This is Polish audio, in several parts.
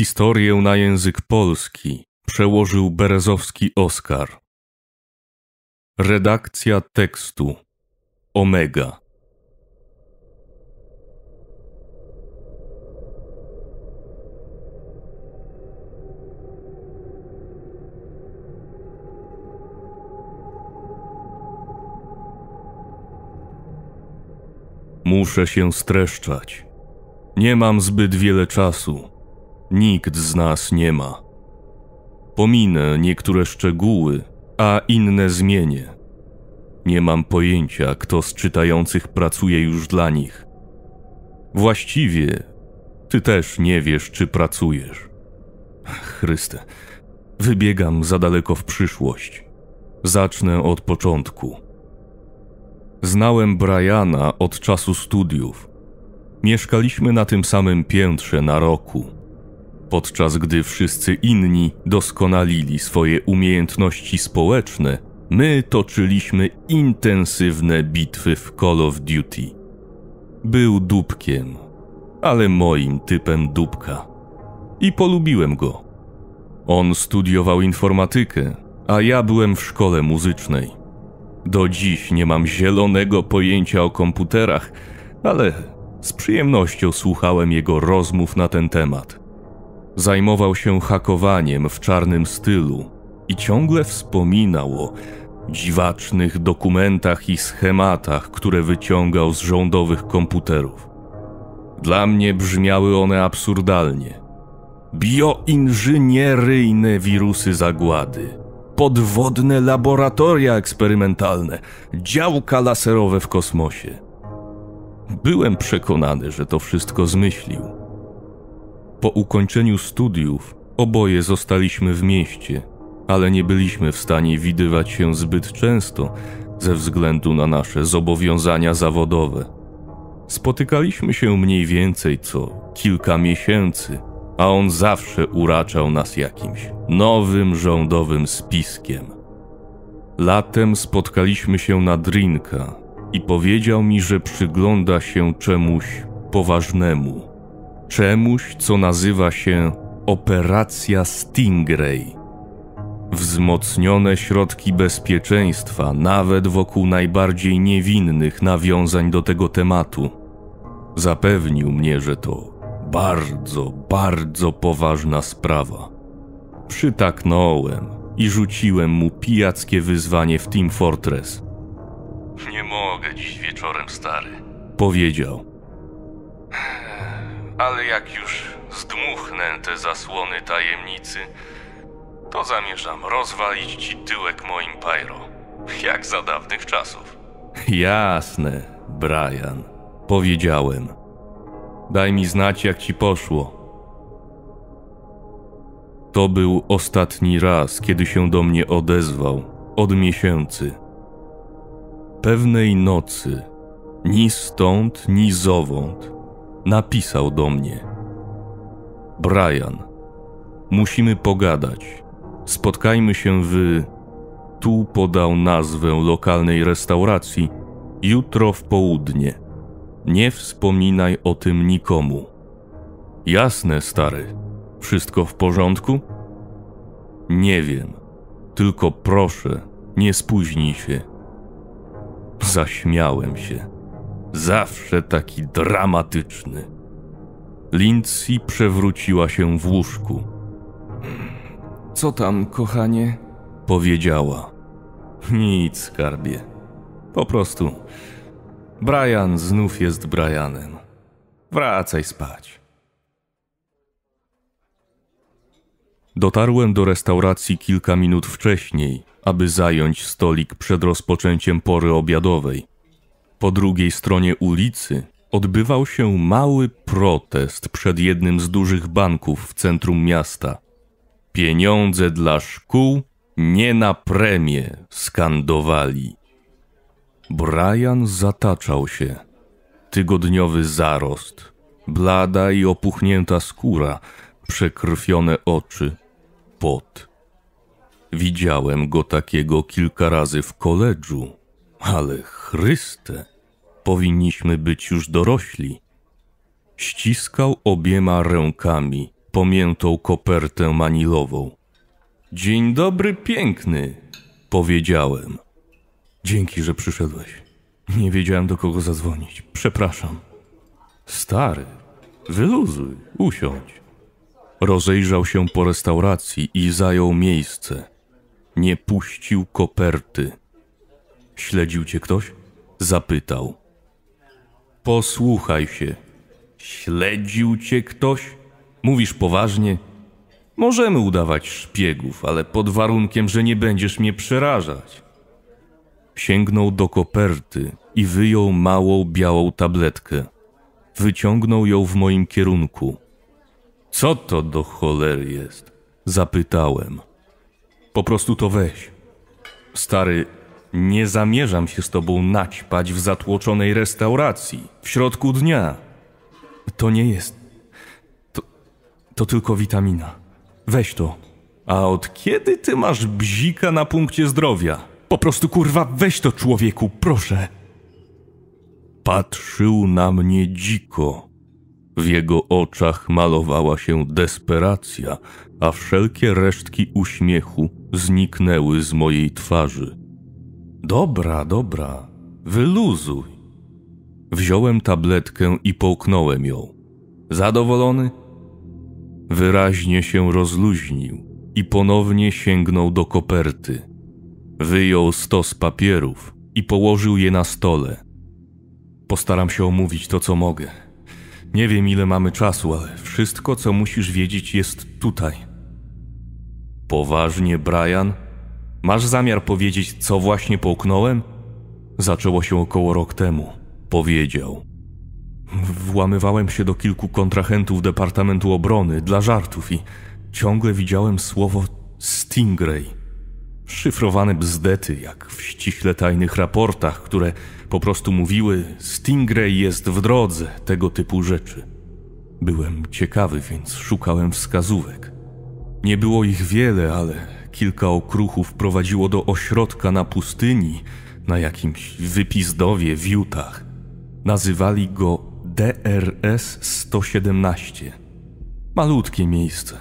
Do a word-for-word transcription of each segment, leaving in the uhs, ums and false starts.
Historię na język polski przełożył Berezowski Oskar. Redakcja tekstu Omega. Muszę się streszczać. Nie mam zbyt wiele czasu. Nikt z nas nie ma. Pominę niektóre szczegóły, a inne zmienię. Nie mam pojęcia, kto z czytających pracuje już dla nich. Właściwie, ty też nie wiesz, czy pracujesz. Chryste, wybiegam za daleko w przyszłość. Zacznę od początku. Znałem Briana od czasu studiów. Mieszkaliśmy na tym samym piętrze na roku, podczas gdy wszyscy inni doskonalili swoje umiejętności społeczne, my toczyliśmy intensywne bitwy w Call of Duty. Był dupkiem, ale moim typem dupka. I polubiłem go. On studiował informatykę, a ja byłem w szkole muzycznej. Do dziś nie mam zielonego pojęcia o komputerach, ale z przyjemnością słuchałem jego rozmów na ten temat. Zajmował się hakowaniem w czarnym stylu i ciągle wspominał o dziwacznych dokumentach i schematach, które wyciągał z rządowych komputerów. Dla mnie brzmiały one absurdalnie. Bioinżynieryjne wirusy zagłady, podwodne laboratoria eksperymentalne, działka laserowe w kosmosie. Byłem przekonany, że to wszystko zmyślił. Po ukończeniu studiów oboje zostaliśmy w mieście, ale nie byliśmy w stanie widywać się zbyt często ze względu na nasze zobowiązania zawodowe. Spotykaliśmy się mniej więcej co kilka miesięcy, a on zawsze uraczał nas jakimś nowym rządowym spiskiem. Latem spotkaliśmy się na drinka i powiedział mi, że przygląda się czemuś poważnemu. Czemuś, co nazywa się Operacja Stingray. Wzmocnione środki bezpieczeństwa, nawet wokół najbardziej niewinnych nawiązań do tego tematu. Zapewnił mnie, że to bardzo, bardzo poważna sprawa. Przytaknąłem i rzuciłem mu pijackie wyzwanie w Team Fortress. Nie mogę dziś wieczorem, stary, powiedział. Ale jak już zdmuchnę te zasłony tajemnicy, to zamierzam rozwalić ci tyłek moim pyro, jak za dawnych czasów. Jasne, Brian, powiedziałem. Daj mi znać, jak ci poszło. To był ostatni raz, kiedy się do mnie odezwał, od miesięcy. Pewnej nocy, ni stąd, ni zowąd, napisał do mnie. Brian, musimy pogadać. Spotkajmy się w... Tu podał nazwę lokalnej restauracji. Jutro w południe. Nie wspominaj o tym nikomu. Jasne, stary. Wszystko w porządku? Nie wiem. Tylko proszę, nie spóźnij się. Zaśmiałem się. Zawsze taki dramatyczny. Lindsay przewróciła się w łóżku. Co tam, kochanie? Powiedziała. Nic, skarbie. Po prostu... Brian znów jest Brianem. Wracaj spać. Dotarłem do restauracji kilka minut wcześniej, aby zająć stolik przed rozpoczęciem pory obiadowej. Po drugiej stronie ulicy odbywał się mały protest przed jednym z dużych banków w centrum miasta. Pieniądze dla szkół, nie na premie, skandowali. Brian zataczał się. Tygodniowy zarost, blada i opuchnięta skóra, przekrwione oczy, pot. Widziałem go takiego kilka razy w koledżu, ale Chryste, powinniśmy być już dorośli. Ściskał obiema rękami pamiętą kopertę manilową. Dzień dobry, piękny, powiedziałem. Dzięki, że przyszedłeś. Nie wiedziałem, do kogo zadzwonić. Przepraszam. Stary, wyluzuj, usiądź. Rozejrzał się po restauracji i zajął miejsce. Nie puścił koperty. Śledził cię ktoś? Zapytał. Posłuchaj się. Śledził cię ktoś? Mówisz poważnie? Możemy udawać szpiegów, ale pod warunkiem, że nie będziesz mnie przerażać. Sięgnął do koperty i wyjął małą, białą tabletkę. Wyciągnął ją w moim kierunku. Co to do cholery jest? Zapytałem. Po prostu to weź. Stary, nie zamierzam się z tobą naćpać w zatłoczonej restauracji, w środku dnia. To nie jest... To, to tylko witamina. Weź to. A od kiedy ty masz bzika na punkcie zdrowia? Po prostu, kurwa, weź to, człowieku, proszę. Patrzył na mnie dziko. W jego oczach malowała się desperacja, a wszelkie resztki uśmiechu zniknęły z mojej twarzy. Dobra, dobra, wyluzuj. Wziąłem tabletkę i połknąłem ją. Zadowolony? Wyraźnie się rozluźnił i ponownie sięgnął do koperty. Wyjął stos papierów i położył je na stole. Postaram się omówić to, co mogę. Nie wiem, ile mamy czasu, ale wszystko, co musisz wiedzieć, jest tutaj. Poważnie, Brian? Masz zamiar powiedzieć, co właśnie połknąłem? Zaczęło się około rok temu, powiedział. Włamywałem się do kilku kontrahentów Departamentu Obrony dla żartów i ciągle widziałem słowo Stingray. Szyfrowane bzdety, jak w ściśle tajnych raportach, które po prostu mówiły Stingray jest w drodze, tego typu rzeczy. Byłem ciekawy, więc szukałem wskazówek. Nie było ich wiele, ale kilka okruchów prowadziło do ośrodka na pustyni, na jakimś wypizdowie w Jutach. Nazywali go D R S sto siedemnaście. Malutkie miejsce.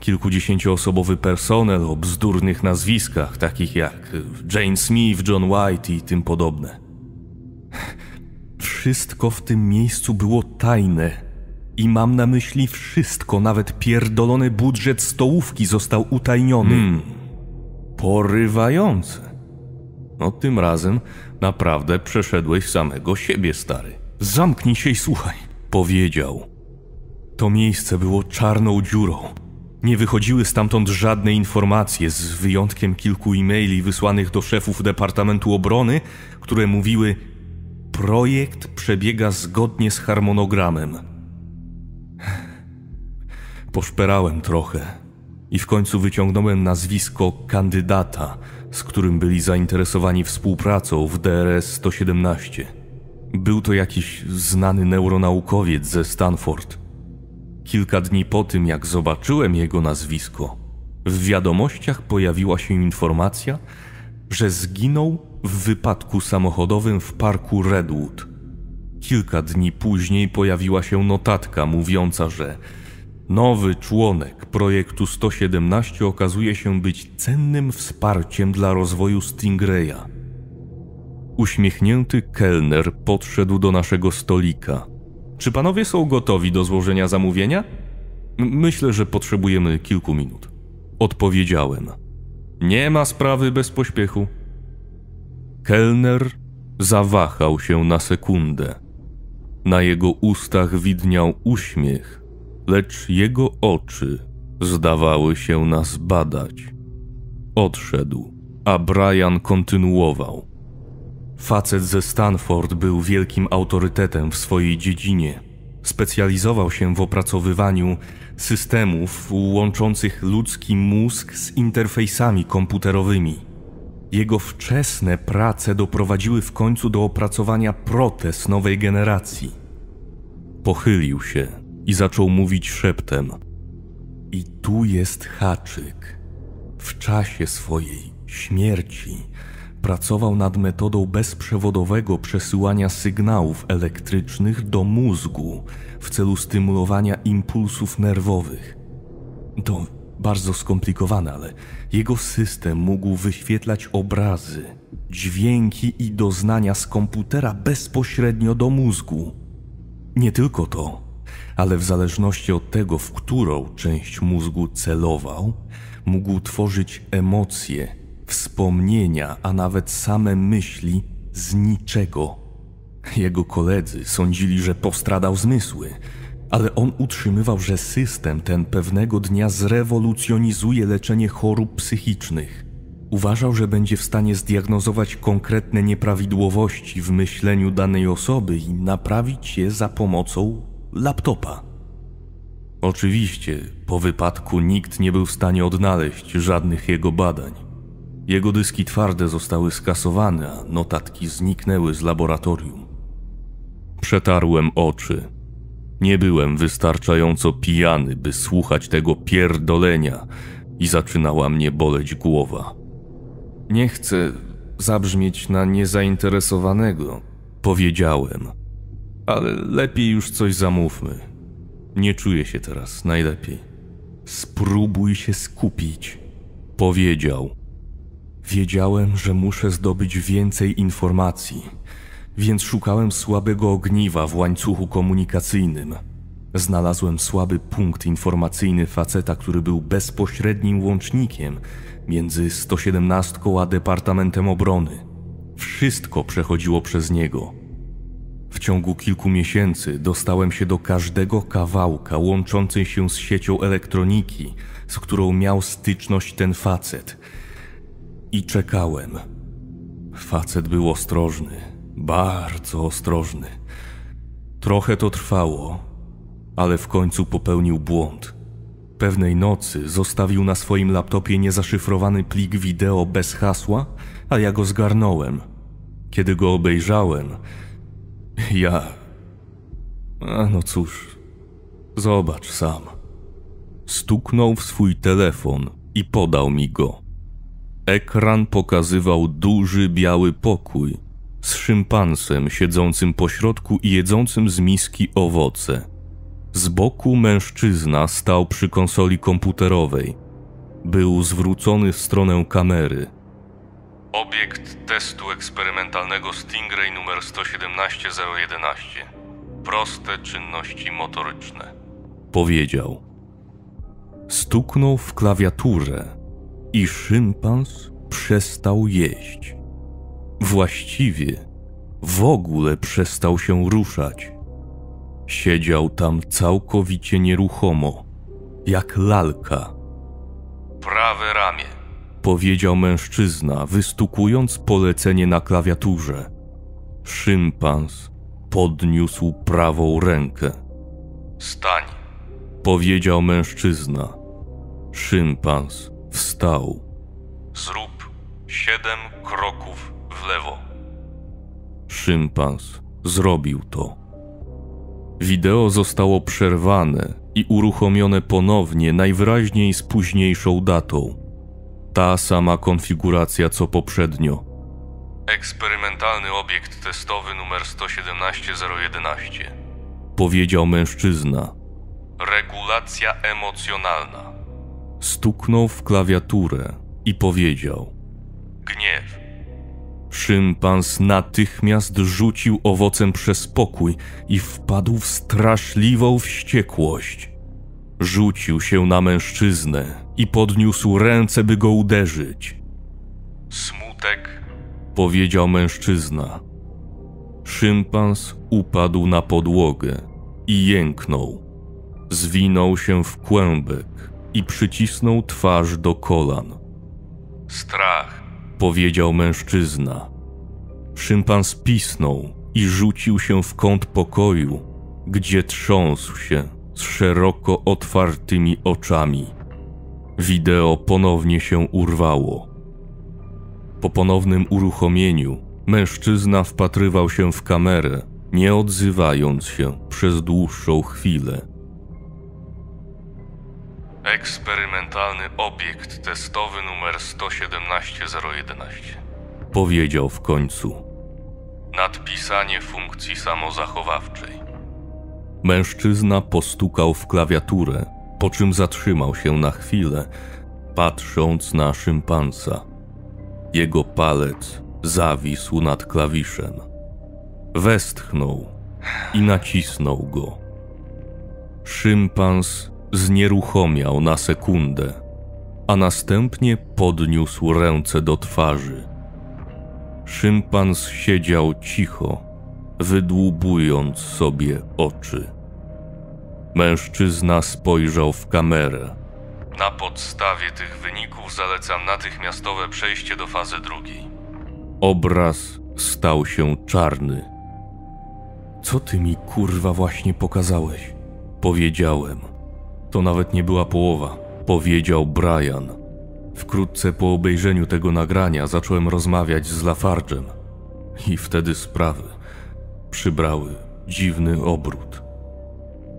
Kilkudziesięcioosobowy personel o bzdurnych nazwiskach, takich jak Jane Smith, John White i tym podobne. Wszystko w tym miejscu było tajne. I mam na myśli wszystko, nawet pierdolony budżet stołówki został utajniony. Hmm. Porywające. No tym razem naprawdę przeszedłeś samego siebie, stary. Zamknij się i słuchaj, powiedział. To miejsce było czarną dziurą. Nie wychodziły stamtąd żadne informacje, z wyjątkiem kilku e-maili wysłanych do szefów Departamentu Obrony, które mówiły: projekt przebiega zgodnie z harmonogramem. Poszperałem trochę i w końcu wyciągnąłem nazwisko kandydata, z którym byli zainteresowani współpracą w D R S sto siedemnaście. Był to jakiś znany neuronaukowiec ze Stanford. Kilka dni po tym, jak zobaczyłem jego nazwisko, w wiadomościach pojawiła się informacja, że zginął w wypadku samochodowym w parku Redwood. Kilka dni później pojawiła się notatka mówiąca, że nowy członek projektu sto siedemnaście okazuje się być cennym wsparciem dla rozwoju Stingraya. Uśmiechnięty kelner podszedł do naszego stolika. Czy panowie są gotowi do złożenia zamówienia? Myślę, że potrzebujemy kilku minut. Odpowiedziałem. Nie ma sprawy, bez pośpiechu. Kelner zawahał się na sekundę. Na jego ustach widniał uśmiech, lecz jego oczy zdawały się nas badać. Odszedł, a Brian kontynuował. Facet ze Stanford był wielkim autorytetem w swojej dziedzinie. Specjalizował się w opracowywaniu systemów łączących ludzki mózg z interfejsami komputerowymi. Jego wczesne prace doprowadziły w końcu do opracowania protez nowej generacji. Pochylił się i zaczął mówić szeptem. I tu jest haczyk. W czasie swojej śmierci pracował nad metodą bezprzewodowego przesyłania sygnałów elektrycznych do mózgu w celu stymulowania impulsów nerwowych. To bardzo skomplikowane, ale jego system mógł wyświetlać obrazy, dźwięki i doznania z komputera bezpośrednio do mózgu. Nie tylko to, ale w zależności od tego, w którą część mózgu celował, mógł tworzyć emocje, wspomnienia, a nawet same myśli z niczego. Jego koledzy sądzili, że postradał zmysły, ale on utrzymywał, że system ten pewnego dnia zrewolucjonizuje leczenie chorób psychicznych. Uważał, że będzie w stanie zdiagnozować konkretne nieprawidłowości w myśleniu danej osoby i naprawić je za pomocą laptopa. Oczywiście, po wypadku nikt nie był w stanie odnaleźć żadnych jego badań. Jego dyski twarde zostały skasowane, a notatki zniknęły z laboratorium. Przetarłem oczy. Nie byłem wystarczająco pijany, by słuchać tego pierdolenia i zaczynała mnie boleć głowa. Nie chcę zabrzmieć na niezainteresowanego, powiedziałem, ale lepiej już coś zamówmy. Nie czuję się teraz najlepiej. Spróbuj się skupić, powiedział. Wiedziałem, że muszę zdobyć więcej informacji, więc szukałem słabego ogniwa w łańcuchu komunikacyjnym. Znalazłem słaby punkt informacyjny faceta, który był bezpośrednim łącznikiem między sto siedemnastką a Departamentem Obrony. Wszystko przechodziło przez niego. W ciągu kilku miesięcy dostałem się do każdego kawałka łączącej się z siecią elektroniki, z którą miał styczność ten facet. I czekałem. Facet był ostrożny, bardzo ostrożny. Trochę to trwało, ale w końcu popełnił błąd. Pewnej nocy zostawił na swoim laptopie niezaszyfrowany plik wideo bez hasła, a ja go zgarnąłem. Kiedy go obejrzałem, ja... A no cóż, zobacz sam. Stuknął w swój telefon i podał mi go. Ekran pokazywał duży biały pokój z szympansem siedzącym po środku i jedzącym z miski owoce. Z boku mężczyzna stał przy konsoli komputerowej. Był zwrócony w stronę kamery. Obiekt testu eksperymentalnego Stingray numer sto siedemnaście zero jedenaście. Proste czynności motoryczne, powiedział. Stuknął w klawiaturę i szympans przestał jeść. Właściwie w ogóle przestał się ruszać. Siedział tam całkowicie nieruchomo, jak lalka. Prawe ramię, powiedział mężczyzna, wystukując polecenie na klawiaturze. Szympans podniósł prawą rękę. Stań, powiedział mężczyzna. Szympans wstał. Zrób siedem kroków w lewo. Szympans zrobił to. Wideo zostało przerwane i uruchomione ponownie, najwyraźniej z późniejszą datą. Ta sama konfiguracja co poprzednio. Eksperymentalny obiekt testowy numer sto siedemnaście zero jedenaście, powiedział mężczyzna. Regulacja emocjonalna. Stuknął w klawiaturę i powiedział. Gniew. Szympans natychmiast rzucił owocem przez pokój i wpadł w straszliwą wściekłość. Rzucił się na mężczyznę i podniósł ręce, by go uderzyć. Smutek, powiedział mężczyzna. Szympans upadł na podłogę i jęknął. Zwinął się w kłębek i przycisnął twarz do kolan. Strach, powiedział mężczyzna. Szympans pisnął i rzucił się w kąt pokoju, gdzie trząsł się z szeroko otwartymi oczami. Wideo ponownie się urwało. Po ponownym uruchomieniu mężczyzna wpatrywał się w kamerę, nie odzywając się przez dłuższą chwilę. Eksperymentalny obiekt testowy numer sto siedemnaście zero jedenaście, powiedział w końcu. Nadpisanie funkcji samozachowawczej. Mężczyzna postukał w klawiaturę, po czym zatrzymał się na chwilę, patrząc na szympansa. Jego palec zawisł nad klawiszem. Westchnął i nacisnął go. Szympans znieruchomiał na sekundę, a następnie podniósł ręce do twarzy. Szympans siedział cicho, wydłubując sobie oczy. Mężczyzna spojrzał w kamerę. Na podstawie tych wyników zalecam natychmiastowe przejście do fazy drugiej. Obraz stał się czarny. Co ty mi kurwa właśnie pokazałeś? Powiedziałem. To nawet nie była połowa, powiedział Brian. Wkrótce po obejrzeniu tego nagrania zacząłem rozmawiać z Lafargem. I wtedy sprawy przybrały dziwny obrót.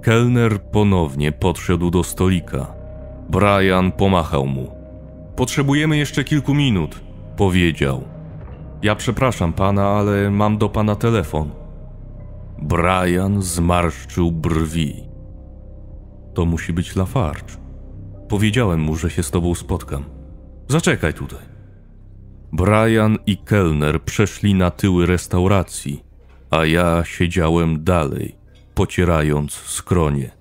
Kelner ponownie podszedł do stolika. Brian pomachał mu. Potrzebujemy jeszcze kilku minut, powiedział. Ja przepraszam pana, ale mam do pana telefon. Brian zmarszczył brwi. To musi być Lafarge. Powiedziałem mu, że się z tobą spotkam. Zaczekaj tutaj. Brian i kelner przeszli na tyły restauracji, a ja siedziałem dalej, pocierając skronie.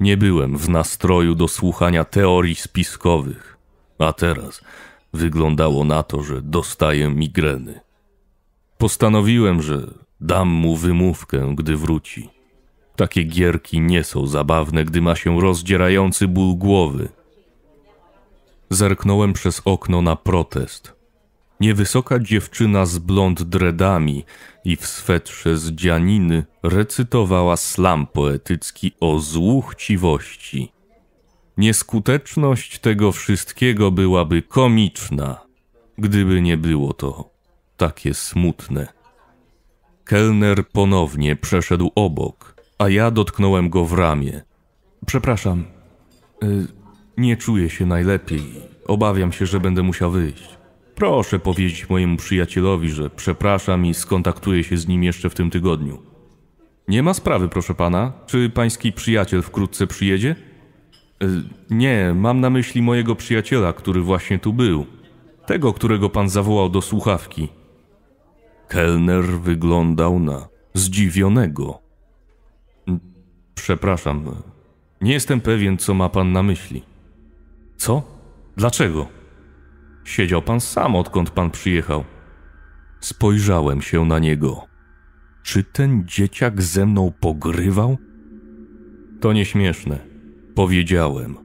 Nie byłem w nastroju do słuchania teorii spiskowych, a teraz wyglądało na to, że dostaję migreny. Postanowiłem, że dam mu wymówkę, gdy wróci. Takie gierki nie są zabawne, gdy ma się rozdzierający ból głowy. Zerknąłem przez okno na protest. Niewysoka dziewczyna z blond dreadami i w swetrze z dzianiny recytowała slam poetycki o złu chciwości. Nieskuteczność tego wszystkiego byłaby komiczna, gdyby nie było to takie smutne. Kelner ponownie przeszedł obok, a ja dotknąłem go w ramię. Przepraszam, yy, nie czuję się najlepiej. Obawiam się, że będę musiał wyjść. Proszę powiedzieć mojemu przyjacielowi, że przepraszam i skontaktuję się z nim jeszcze w tym tygodniu. Nie ma sprawy, proszę pana. Czy pański przyjaciel wkrótce przyjedzie? Yy, nie, mam na myśli mojego przyjaciela, który właśnie tu był. Tego, którego pan zawołał do słuchawki. Kelner wyglądał na zdziwionego. Przepraszam, nie jestem pewien, co ma pan na myśli. Co? Dlaczego? Siedział pan sam, odkąd pan przyjechał. Spojrzałem się na niego. Czy ten dzieciak ze mną pogrywał? To nieśmieszne, powiedziałem.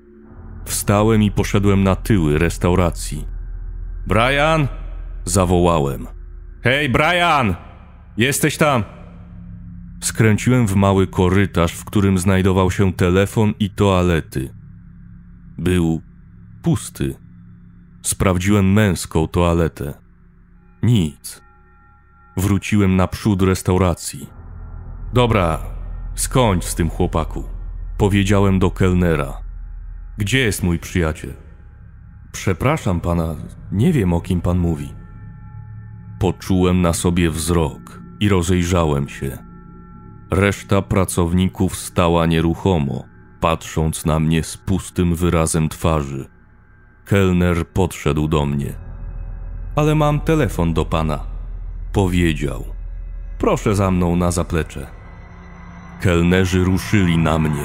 Wstałem i poszedłem na tyły restauracji. Brian! Zawołałem. Hej, Brian! Jesteś tam! Skręciłem w mały korytarz, w którym znajdował się telefon i toalety. Był pusty. Sprawdziłem męską toaletę. Nic. Wróciłem naprzód restauracji. Dobra, skończ z tym chłopaku, powiedziałem do kelnera. Gdzie jest mój przyjaciel? Przepraszam pana, nie wiem, o kim pan mówi. Poczułem na sobie wzrok i rozejrzałem się. Reszta pracowników stała nieruchomo, patrząc na mnie z pustym wyrazem twarzy. Kelner podszedł do mnie. Ale mam telefon do pana, powiedział. Proszę za mną na zaplecze. Kelnerzy ruszyli na mnie.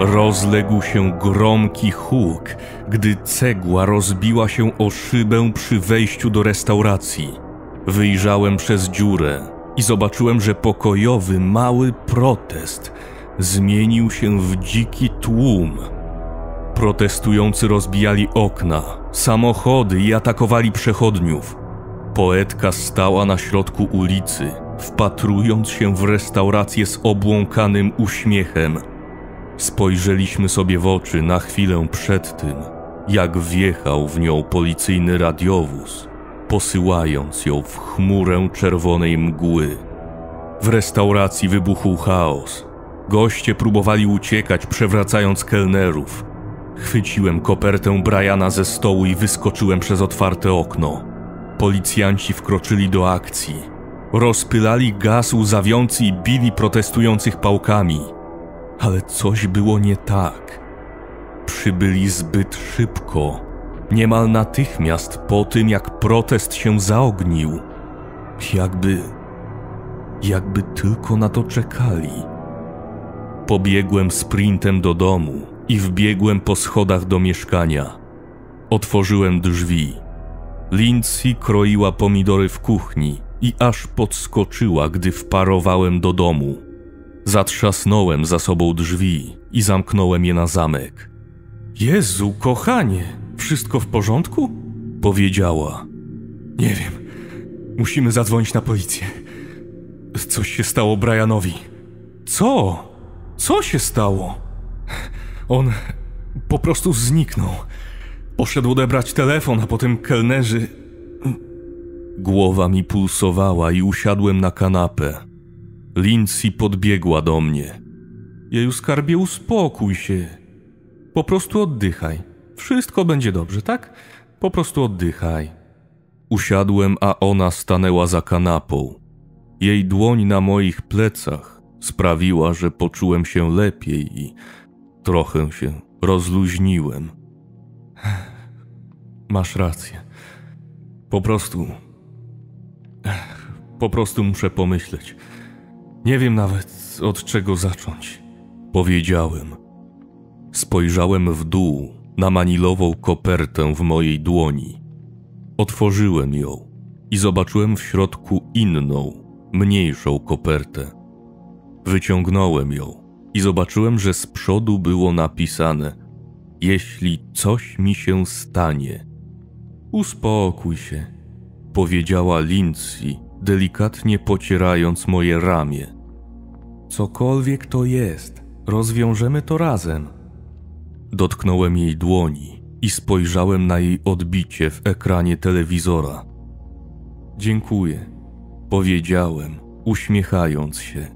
Rozległ się gromki huk, gdy cegła rozbiła się o szybę przy wejściu do restauracji. Wyjrzałem przez dziurę i zobaczyłem, że pokojowy, mały protest zmienił się w dziki tłum. Protestujący rozbijali okna, samochody i atakowali przechodniów. Poetka stała na środku ulicy, wpatrując się w restaurację z obłąkanym uśmiechem. Spojrzeliśmy sobie w oczy na chwilę przed tym, jak wjechał w nią policyjny radiowóz, posyłając ją w chmurę czerwonej mgły. W restauracji wybuchł chaos. Goście próbowali uciekać, przewracając kelnerów. Chwyciłem kopertę Briana ze stołu i wyskoczyłem przez otwarte okno. Policjanci wkroczyli do akcji. Rozpylali gaz łzawiący i bili protestujących pałkami. Ale coś było nie tak. przybyli zbyt szybko, niemal natychmiast po tym, jak protest się zaognił. Jakby... jakby tylko na to czekali. Pobiegłem sprintem do domu i wbiegłem po schodach do mieszkania. Otworzyłem drzwi. Lindsay kroiła pomidory w kuchni i aż podskoczyła, gdy wparowałem do domu. Zatrzasnąłem za sobą drzwi i zamknąłem je na zamek. Jezu, kochanie, wszystko w porządku? Powiedziała. Nie wiem, musimy zadzwonić na policję. Coś się stało Brianowi. Co? Co się stało? On po prostu zniknął. Poszedł odebrać telefon, a potem kelnerzy... Głowa mi pulsowała i usiadłem na kanapę. Lindsay podbiegła do mnie. Jeju, skarbie, uspokój się. Po prostu oddychaj. Wszystko będzie dobrze, tak? Po prostu oddychaj. Usiadłem, a ona stanęła za kanapą. Jej dłoń na moich plecach sprawiła, że poczułem się lepiej i trochę się rozluźniłem. Masz rację. Po prostu... Po prostu muszę pomyśleć. Nie wiem nawet, od czego zacząć. Powiedziałem. Spojrzałem w dół na manilową kopertę w mojej dłoni. Otworzyłem ją i zobaczyłem w środku inną, mniejszą kopertę. Wyciągnąłem ją i zobaczyłem, że z przodu było napisane: jeśli coś mi się stanie. Uspokój się, powiedziała Lindsay, delikatnie pocierając moje ramię. Cokolwiek to jest, rozwiążemy to razem. Dotknąłem jej dłoni i spojrzałem na jej odbicie w ekranie telewizora. Dziękuję, powiedziałem, uśmiechając się.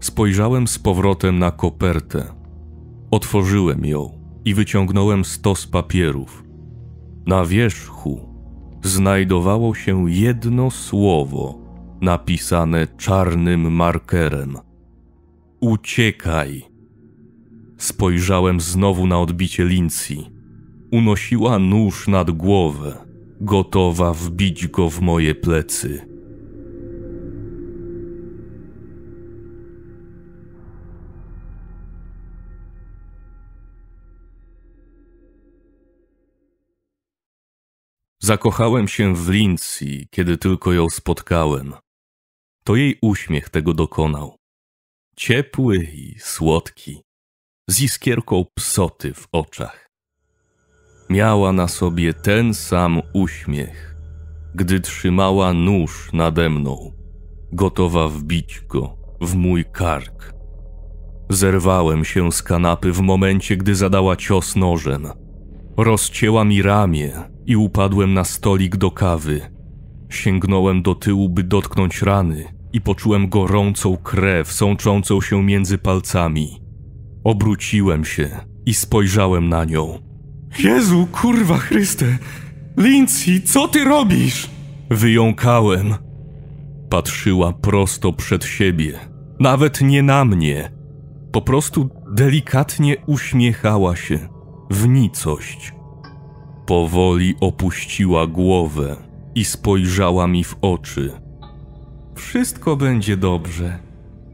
Spojrzałem z powrotem na kopertę. Otworzyłem ją i wyciągnąłem stos papierów. Na wierzchu znajdowało się jedno słowo napisane czarnym markerem. Uciekaj! Spojrzałem znowu na odbicie Lindsay. Unosiła nóż nad głowę, gotowa wbić go w moje plecy. Zakochałem się w Lindsay, kiedy tylko ją spotkałem. To jej uśmiech tego dokonał. Ciepły i słodki, z iskierką psoty w oczach. Miała na sobie ten sam uśmiech, gdy trzymała nóż nade mną, gotowa wbić go w mój kark. Zerwałem się z kanapy w momencie, gdy zadała cios nożem. Rozcięła mi ramię i upadłem na stolik do kawy. Sięgnąłem do tyłu, by dotknąć rany i poczułem gorącą krew sączącą się między palcami. Obróciłem się i spojrzałem na nią. Jezu, kurwa Chryste! Lindsay, co ty robisz? Wyjąkałem. Patrzyła prosto przed siebie, nawet nie na mnie. Po prostu delikatnie uśmiechała się w nicość. Powoli opuściła głowę i spojrzała mi w oczy. Wszystko będzie dobrze,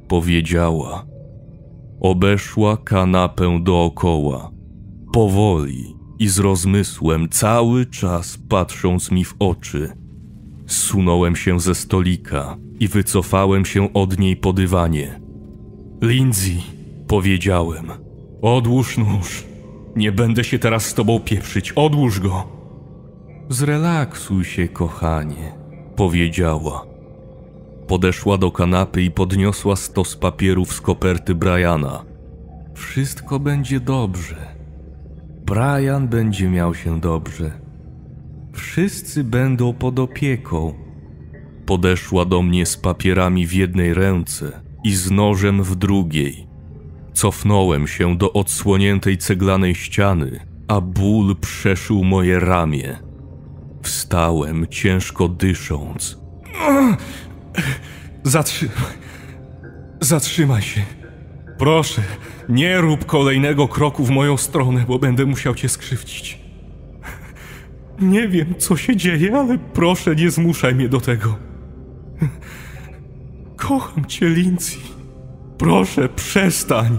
powiedziała. Obeszła kanapę dookoła, powoli i z rozmysłem, cały czas patrząc mi w oczy. Zsunąłem się ze stolika i wycofałem się od niej po dywanie. Lindsay, powiedziałem, odłóż nóż. Nie będę się teraz z tobą pieprzyć, odłóż go. Zrelaksuj się, kochanie, powiedziała. Podeszła do kanapy i podniosła stos papierów z koperty Briana. Wszystko będzie dobrze. Brian będzie miał się dobrze. Wszyscy będą pod opieką. Podeszła do mnie z papierami w jednej ręce i z nożem w drugiej. Cofnąłem się do odsłoniętej ceglanej ściany, a ból przeszył moje ramię. Wstałem, ciężko dysząc. Zatrzy... Zatrzymaj się, Proszę, nie rób kolejnego kroku w moją stronę, bo będę musiał cię skrzywdzić. Nie wiem, co się dzieje, ale proszę, nie zmuszaj mnie do tego. Kocham cię, Lindsay. Proszę, przestań.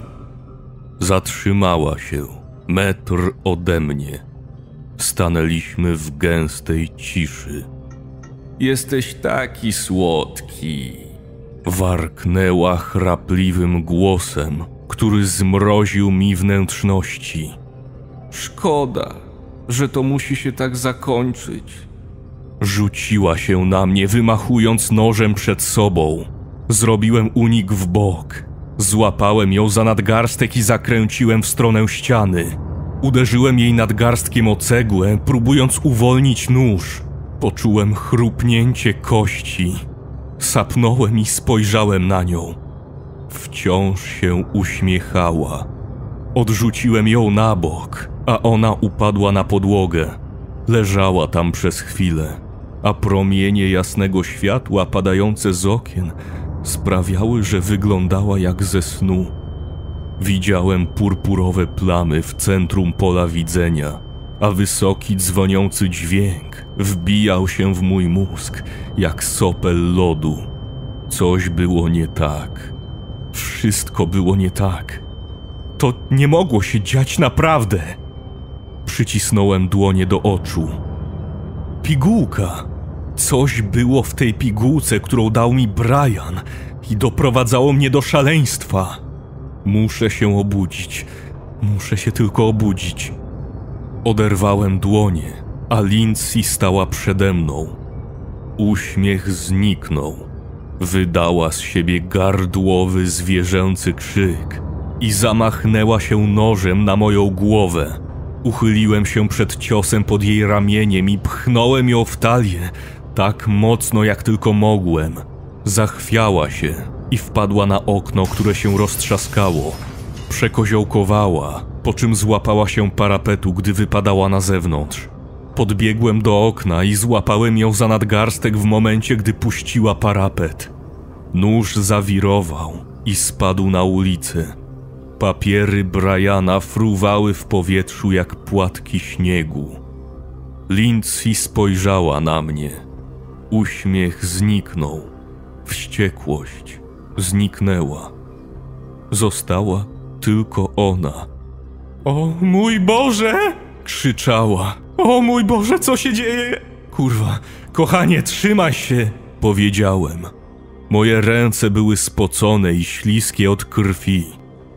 Zatrzymała się, metr ode mnie. Stanęliśmy w gęstej ciszy. Jesteś taki słodki. Warknęła chrapliwym głosem, który zmroził mi wnętrzności. Szkoda, że to musi się tak zakończyć. Rzuciła się na mnie, wymachując nożem przed sobą. Zrobiłem unik w bok. Złapałem ją za nadgarstek i zakręciłem w stronę ściany. Uderzyłem jej nadgarstkiem o cegłę, próbując uwolnić nóż. Poczułem chrupnięcie kości. Sapnąłem i spojrzałem na nią. Wciąż się uśmiechała. Odrzuciłem ją na bok, a ona upadła na podłogę. Leżała tam przez chwilę, a promienie jasnego światła padające z okien sprawiały, że wyglądała jak ze snu. Widziałem purpurowe plamy w centrum pola widzenia, a wysoki dzwoniący dźwięk wbijał się w mój mózg jak sopel lodu. Coś było nie tak. Wszystko było nie tak. To nie mogło się dziać naprawdę. Przycisnąłem dłonie do oczu. Pigułka. Coś było w tej pigułce, którą dał mi Brian i doprowadzało mnie do szaleństwa. Muszę się obudzić. Muszę się tylko obudzić. Oderwałem dłonie, a Lindsay stała przede mną. Uśmiech zniknął. Wydała z siebie gardłowy, zwierzęcy krzyk i zamachnęła się nożem na moją głowę. Uchyliłem się przed ciosem pod jej ramieniem i pchnąłem ją w talię tak mocno, jak tylko mogłem. Zachwiała się i wpadła na okno, które się roztrzaskało. Przekoziołkowała, po czym złapała się parapetu, gdy wypadała na zewnątrz. Podbiegłem do okna i złapałem ją za nadgarstek w momencie, gdy puściła parapet. Nóż zawirował i spadł na ulicę. Papiery Briana fruwały w powietrzu jak płatki śniegu. Lindsay spojrzała na mnie. Uśmiech zniknął. Wściekłość zniknęła. Została tylko ona. O mój Boże! Krzyczała. O mój Boże, co się dzieje? Kurwa, kochanie, trzymaj się! Powiedziałem. Moje ręce były spocone i śliskie od krwi.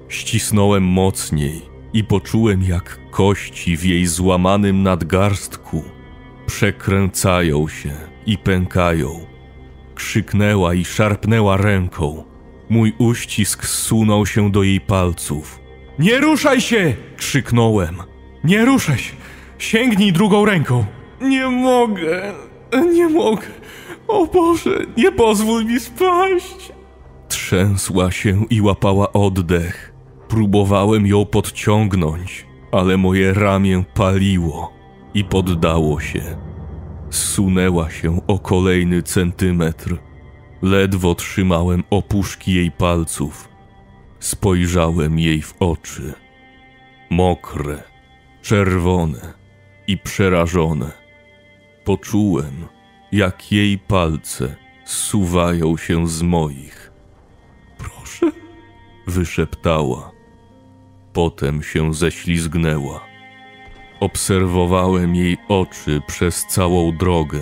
Ścisnąłem mocniej i poczułem, jak kości w jej złamanym nadgarstku przekręcają się i pękają. Krzyknęła i szarpnęła ręką. Mój uścisk zsunął się do jej palców. Nie ruszaj się! Krzyknąłem. Nie ruszaj się! Sięgnij drugą ręką. Nie mogę. Nie mogę. O Boże, nie pozwól mi spaść. Trzęsła się i łapała oddech. Próbowałem ją podciągnąć, ale moje ramię paliło i poddało się. Zsunęła się o kolejny centymetr. Ledwo trzymałem opuszki jej palców. Spojrzałem jej w oczy. Mokre, czerwone i przerażone. Poczułem, jak jej palce zsuwają się z moich. Proszę, wyszeptała. Potem się ześlizgnęła. Obserwowałem jej oczy przez całą drogę.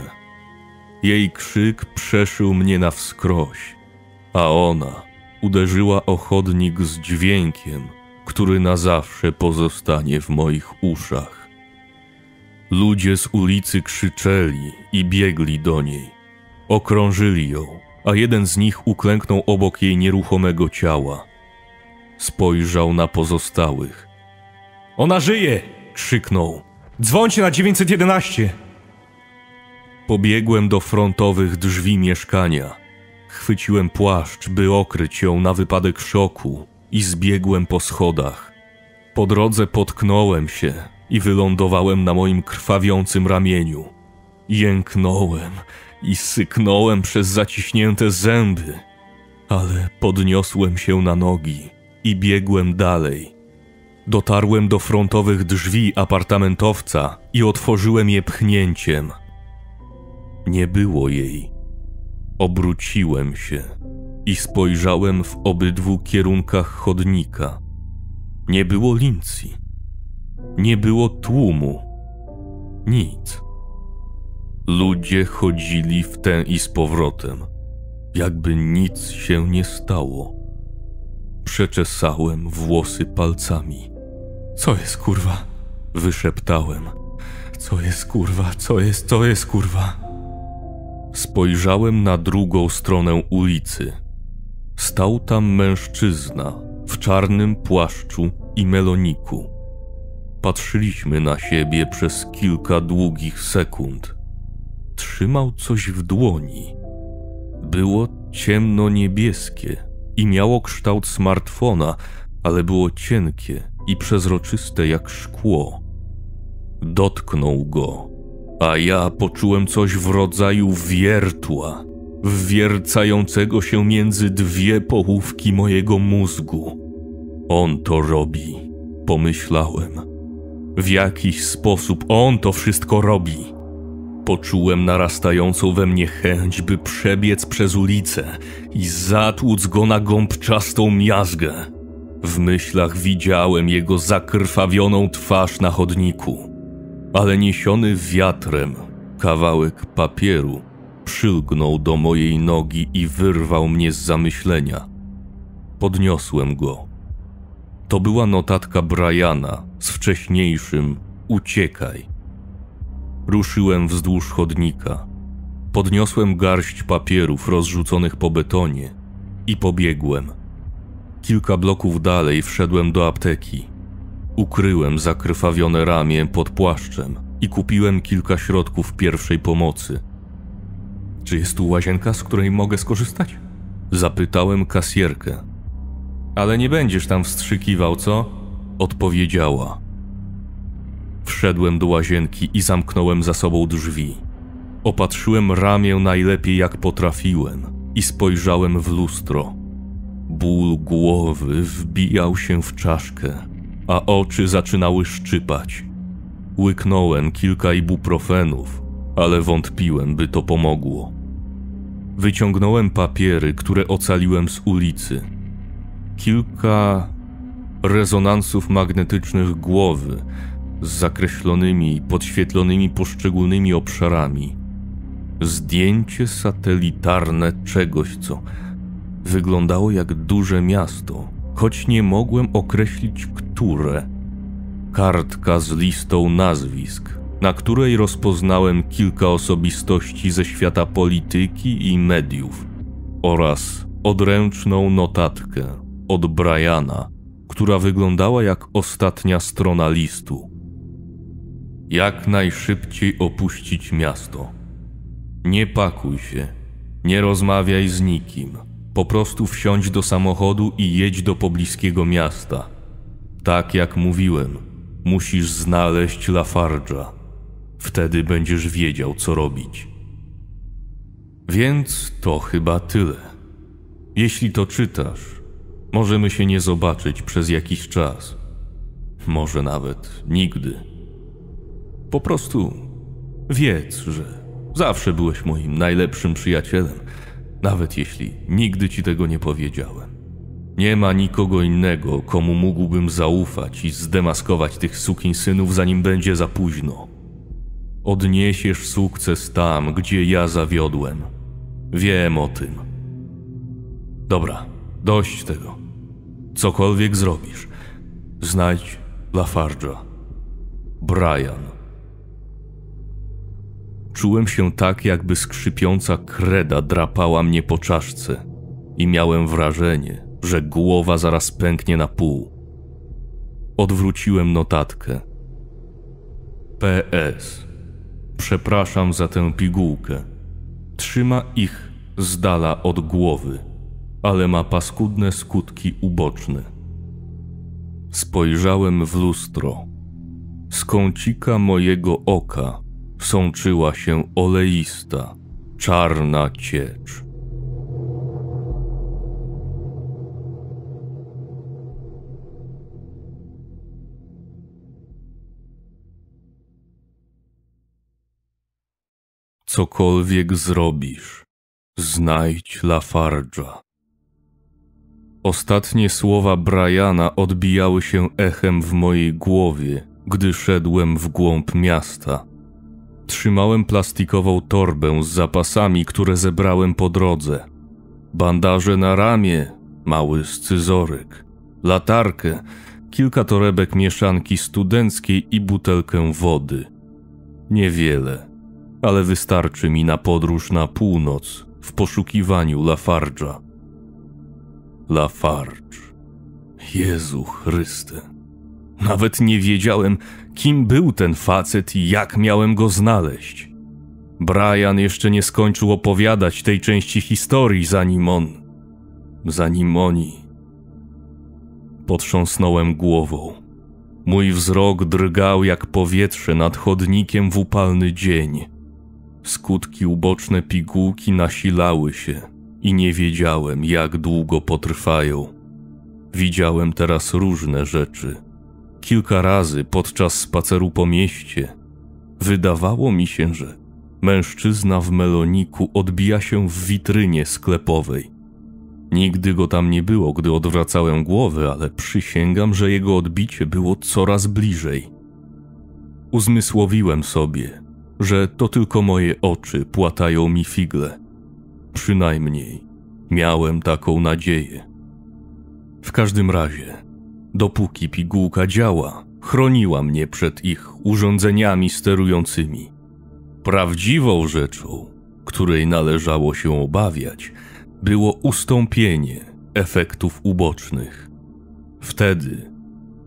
Jej krzyk przeszył mnie na wskroś, a ona uderzyła o chodnik z dźwiękiem, który na zawsze pozostanie w moich uszach. Ludzie z ulicy krzyczeli i biegli do niej. Okrążyli ją, a jeden z nich uklęknął obok jej nieruchomego ciała. Spojrzał na pozostałych. Ona żyje! Krzyknął. Dzwońcie na dziewięćset jedenaście! Pobiegłem do frontowych drzwi mieszkania. Chwyciłem płaszcz, by okryć ją na wypadek szoku i zbiegłem po schodach. Po drodze potknąłem się i wylądowałem na moim krwawiącym ramieniu. Jęknąłem i syknąłem przez zaciśnięte zęby, ale podniosłem się na nogi i biegłem dalej. Dotarłem do frontowych drzwi apartamentowca i otworzyłem je pchnięciem. Nie było jej. Obróciłem się i spojrzałem w obydwu kierunkach chodnika. Nie było Lindsay. Nie było tłumu. Nic. Ludzie chodzili w tę i z powrotem, jakby nic się nie stało. Przeczesałem włosy palcami. Co jest, kurwa? Wyszeptałem. Co jest, kurwa? Co jest, co jest, kurwa? Spojrzałem na drugą stronę ulicy. Stał tam mężczyzna w czarnym płaszczu i meloniku. Patrzyliśmy na siebie przez kilka długich sekund. Trzymał coś w dłoni. Było ciemno-niebieskie i miało kształt smartfona, ale było cienkie i przezroczyste jak szkło. Dotknął go, a ja poczułem coś w rodzaju wiertła, wwiercającego się między dwie połówki mojego mózgu. On to robi, pomyślałem. W jakiś sposób on to wszystko robi. Poczułem narastającą we mnie chęć, by przebiec przez ulicę i zatłuc go na gąbczastą miazgę. W myślach widziałem jego zakrwawioną twarz na chodniku, ale niesiony wiatrem kawałek papieru przylgnął do mojej nogi i wyrwał mnie z zamyślenia. Podniosłem go. To była notatka Briana z wcześniejszym „Uciekaj”. Ruszyłem wzdłuż chodnika. Podniosłem garść papierów rozrzuconych po betonie i pobiegłem. Kilka bloków dalej wszedłem do apteki. Ukryłem zakrwawione ramię pod płaszczem i kupiłem kilka środków pierwszej pomocy. Czy jest tu łazienka, z której mogę skorzystać? Zapytałem kasjerkę. Ale nie będziesz tam wstrzykiwał, co? Odpowiedziała. Wszedłem do łazienki i zamknąłem za sobą drzwi. Opatrzyłem ramię najlepiej jak potrafiłem i spojrzałem w lustro. Ból głowy wbijał się w czaszkę, a oczy zaczynały szczypać. Łyknąłem kilka ibuprofenów, ale wątpiłem, by to pomogło. Wyciągnąłem papiery, które ocaliłem z ulicy. Kilka rezonansów magnetycznych głowy z zakreślonymi i podświetlonymi poszczególnymi obszarami. Zdjęcie satelitarne czegoś, co wyglądało jak duże miasto, choć nie mogłem określić, które. Kartka z listą nazwisk, na której rozpoznałem kilka osobistości ze świata polityki i mediów oraz odręczną notatkę od Briana, która wyglądała jak ostatnia strona listu. Jak najszybciej opuścić miasto. Nie pakuj się, nie rozmawiaj z nikim. Po prostu wsiądź do samochodu i jedź do pobliskiego miasta. Tak jak mówiłem, musisz znaleźć Lafarge'a. Wtedy będziesz wiedział, co robić. Więc to chyba tyle. Jeśli to czytasz, możemy się nie zobaczyć przez jakiś czas. Może nawet nigdy. Po prostu wiedz, że zawsze byłeś moim najlepszym przyjacielem, nawet jeśli nigdy ci tego nie powiedziałem. Nie ma nikogo innego, komu mógłbym zaufać i zdemaskować tych sukinsynów, zanim będzie za późno. Odniesiesz sukces tam, gdzie ja zawiodłem. Wiem o tym. Dobra, dość tego. Cokolwiek zrobisz, znajdź Lafarge'a. Brian. Czułem się tak, jakby skrzypiąca kreda drapała mnie po czaszce i miałem wrażenie, że głowa zaraz pęknie na pół. Odwróciłem notatkę. P S. Przepraszam za tę pigułkę. Trzyma ich z dala od głowy, ale ma paskudne skutki uboczne. Spojrzałem w lustro. Z kącika mojego oka sączyła się oleista, czarna ciecz. Cokolwiek zrobisz, znajdź Lafarge'a. Ostatnie słowa Briana odbijały się echem w mojej głowie, gdy szedłem w głąb miasta. Trzymałem plastikową torbę z zapasami, które zebrałem po drodze. Bandaże na ramię, mały scyzoryk, latarkę, kilka torebek mieszanki studenckiej i butelkę wody. Niewiele, ale wystarczy mi na podróż na północ w poszukiwaniu Lafarge'a. Lafarge. Jezu Chryste. Nawet nie wiedziałem, kim był ten facet i jak miałem go znaleźć. Brian jeszcze nie skończył opowiadać tej części historii, zanim on... zanim oni... Potrząsnąłem głową. Mój wzrok drgał jak powietrze nad chodnikiem w upalny dzień. Skutki uboczne pigułki nasilały się i nie wiedziałem, jak długo potrwają. Widziałem teraz różne rzeczy. Kilka razy podczas spaceru po mieście wydawało mi się, że mężczyzna w meloniku odbija się w witrynie sklepowej. Nigdy go tam nie było, gdy odwracałem głowę, ale przysięgam, że jego odbicie było coraz bliżej. Uzmysłowiłem sobie, że to tylko moje oczy płatają mi figle. Przynajmniej miałem taką nadzieję. W każdym razie, dopóki pigułka działa, chroniła mnie przed ich urządzeniami sterującymi. Prawdziwą rzeczą, której należało się obawiać, było ustąpienie efektów ubocznych. Wtedy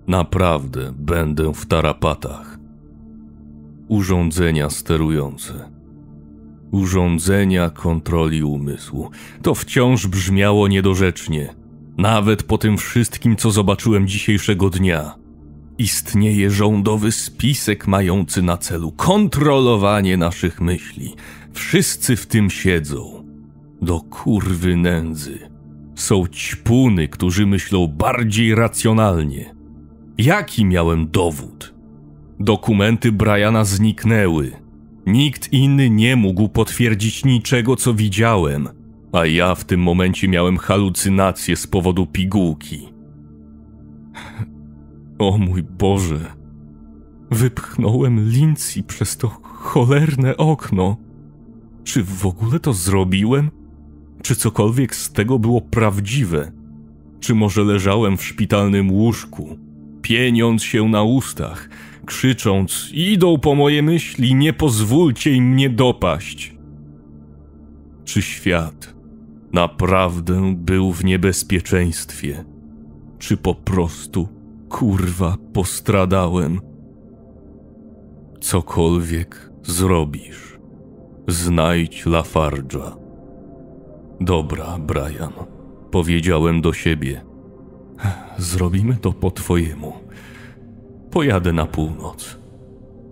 naprawdę będę w tarapatach. Urządzenia sterujące. Urządzenia kontroli umysłu. To wciąż brzmiało niedorzecznie. Nawet po tym wszystkim, co zobaczyłem dzisiejszego dnia. Istnieje rządowy spisek mający na celu kontrolowanie naszych myśli. Wszyscy w tym siedzą. Do kurwy nędzy. Są ćpuny, którzy myślą bardziej racjonalnie. Jaki miałem dowód? Dokumenty Briana zniknęły. Nikt inny nie mógł potwierdzić niczego, co widziałem, a ja w tym momencie miałem halucynacje z powodu pigułki. O mój Boże. Wypchnąłem Lindsay przez to cholerne okno. Czy w ogóle to zrobiłem? Czy cokolwiek z tego było prawdziwe? Czy może leżałem w szpitalnym łóżku, pieniąc się na ustach, krzycząc, idą po moje myśli, nie pozwólcie im mnie dopaść? Czy świat naprawdę był w niebezpieczeństwie? Czy po prostu, kurwa, postradałem? Cokolwiek zrobisz, znajdź Lafarge'a. Dobra, Brian, powiedziałem do siebie. Zrobimy to po twojemu. Pojadę na północ.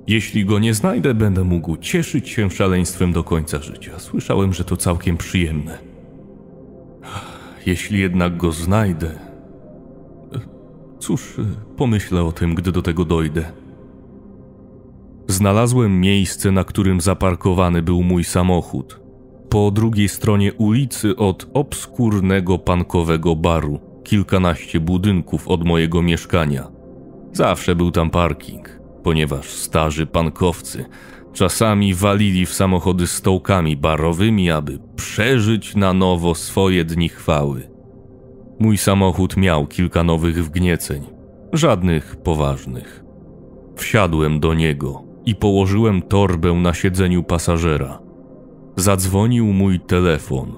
Jeśli go nie znajdę, będę mógł cieszyć się szaleństwem do końca życia. Słyszałem, że to całkiem przyjemne. Jeśli jednak go znajdę... Cóż, pomyślę o tym, gdy do tego dojdę. Znalazłem miejsce, na którym zaparkowany był mój samochód. Po drugiej stronie ulicy od obskurnego pankowego baru, kilkanaście budynków od mojego mieszkania. Zawsze był tam parking, ponieważ starzy pankowcy czasami walili w samochody stołkami barowymi, aby przeżyć na nowo swoje dni chwały. Mój samochód miał kilka nowych wgnieceń, żadnych poważnych. Wsiadłem do niego i położyłem torbę na siedzeniu pasażera. Zadzwonił mój telefon.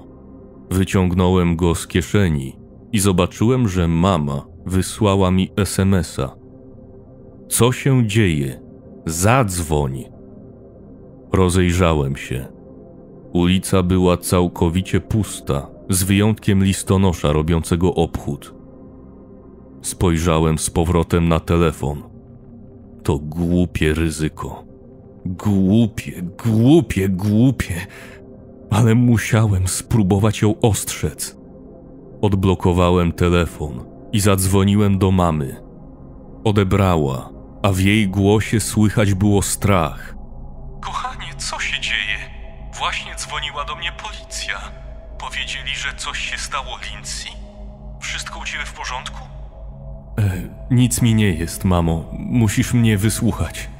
Wyciągnąłem go z kieszeni i zobaczyłem, że mama wysłała mi es em es a. Co się dzieje? Zadzwoń! Rozejrzałem się. Ulica była całkowicie pusta, z wyjątkiem listonosza robiącego obchód. Spojrzałem z powrotem na telefon. To głupie ryzyko. Głupie, głupie, głupie, ale musiałem spróbować ją ostrzec. Odblokowałem telefon i zadzwoniłem do mamy. Odebrała, a w jej głosie słychać było strach. Kochanie, co się dzieje? Właśnie dzwoniła do mnie policja. Powiedzieli, że coś się stało Lindsay? Wszystko u ciebie w porządku? E, nic mi nie jest, mamo. Musisz mnie wysłuchać.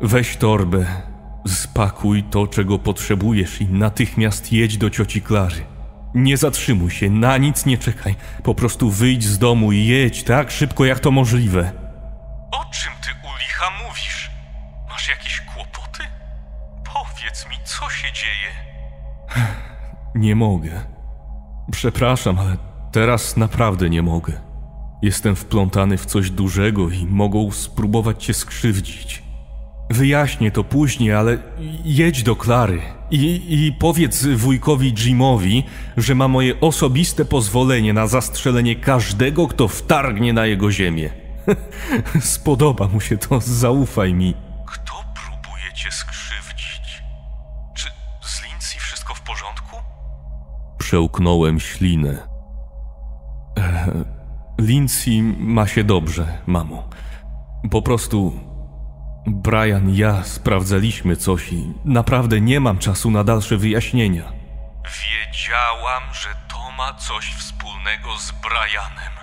Weź torbę, spakuj to, czego potrzebujesz i natychmiast jedź do cioci Klary. Nie zatrzymuj się, na nic nie czekaj. Po prostu wyjdź z domu i jedź tak szybko, jak to możliwe. O czym ty, u licha, mówisz? Masz jakieś kłopoty? Powiedz mi, co się dzieje? Nie mogę. Przepraszam, ale teraz naprawdę nie mogę. Jestem wplątany w coś dużego i mogą spróbować cię skrzywdzić. Wyjaśnię to później, ale jedź do Klary i, i powiedz wujkowi Jimowi, że ma moje osobiste pozwolenie na zastrzelenie każdego, kto wtargnie na jego ziemię. Spodoba mu się to, zaufaj mi. Kto próbuje cię skrzywdzić? Czy z Lindsay wszystko w porządku? Przełknąłem ślinę. Eee, Lindsay ma się dobrze, mamo. Po prostu... Brian i ja sprawdzaliśmy coś i naprawdę nie mam czasu na dalsze wyjaśnienia. Wiedziałam, że to ma coś wspólnego z Brianem.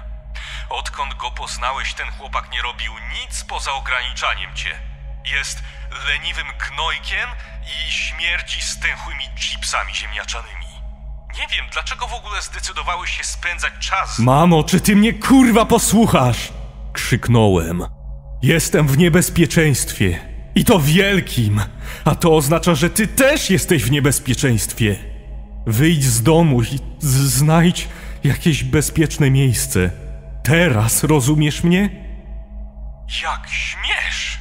Odkąd go poznałeś, ten chłopak nie robił nic poza ograniczaniem cię. Jest leniwym gnojkiem i śmierdzi stęchłymi chipsami ziemniaczanymi. Nie wiem, dlaczego w ogóle zdecydowałeś się spędzać czas... Mamo, czy ty mnie kurwa posłuchasz? Krzyknąłem. Jestem w niebezpieczeństwie. I to wielkim. A to oznacza, że ty też jesteś w niebezpieczeństwie. Wyjdź z domu i znajdź jakieś bezpieczne miejsce. Teraz, rozumiesz mnie? Jak śmiesz?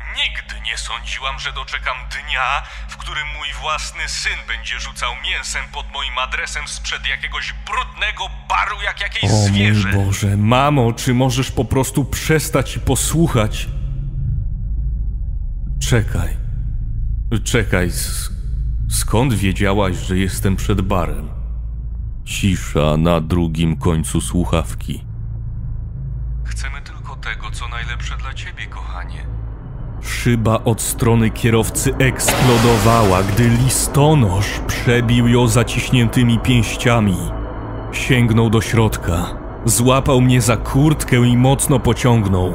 Nigdy nie sądziłam, że doczekam dnia, w którym mój własny syn będzie rzucał mięsem pod moim adresem sprzed jakiegoś brudnego baru jak jakieś o zwierzę. O mój Boże, mamo, czy możesz po prostu przestać i posłuchać? Czekaj. Czekaj, skąd wiedziałaś, że jestem przed barem? Cisza na drugim końcu słuchawki. Chcemy tylko tego, co najlepsze dla ciebie, kochanie. Szyba od strony kierowcy eksplodowała, gdy listonosz przebił ją zaciśniętymi pięściami. Sięgnął do środka, złapał mnie za kurtkę i mocno pociągnął.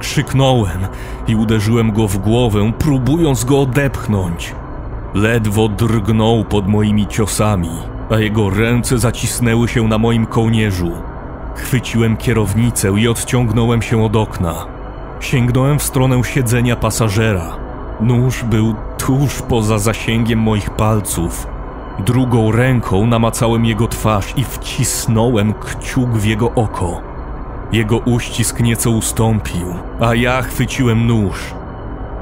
Krzyknąłem i uderzyłem go w głowę, próbując go odepchnąć. Ledwo drgnął pod moimi ciosami, a jego ręce zacisnęły się na moim kołnierzu. Chwyciłem kierownicę i odciągnąłem się od okna. Sięgnąłem w stronę siedzenia pasażera. Nóż był tuż poza zasięgiem moich palców. Drugą ręką namacałem jego twarz i wcisnąłem kciuk w jego oko. Jego uścisk nieco ustąpił, a ja chwyciłem nóż.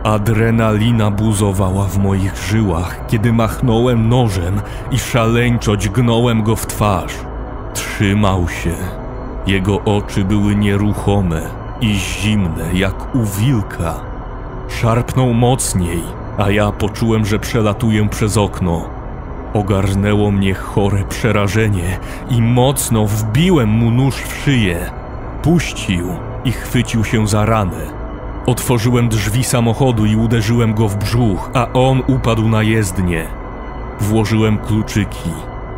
Adrenalina buzowała w moich żyłach, kiedy machnąłem nożem i szaleńczo dźgnąłem go w twarz. Trzymał się. Jego oczy były nieruchome i zimne, jak u wilka. Szarpnął mocniej, a ja poczułem, że przelatuję przez okno. Ogarnęło mnie chore przerażenie i mocno wbiłem mu nóż w szyję. Puścił i chwycił się za ranę. Otworzyłem drzwi samochodu i uderzyłem go w brzuch, a on upadł na jezdnię. Włożyłem kluczyki,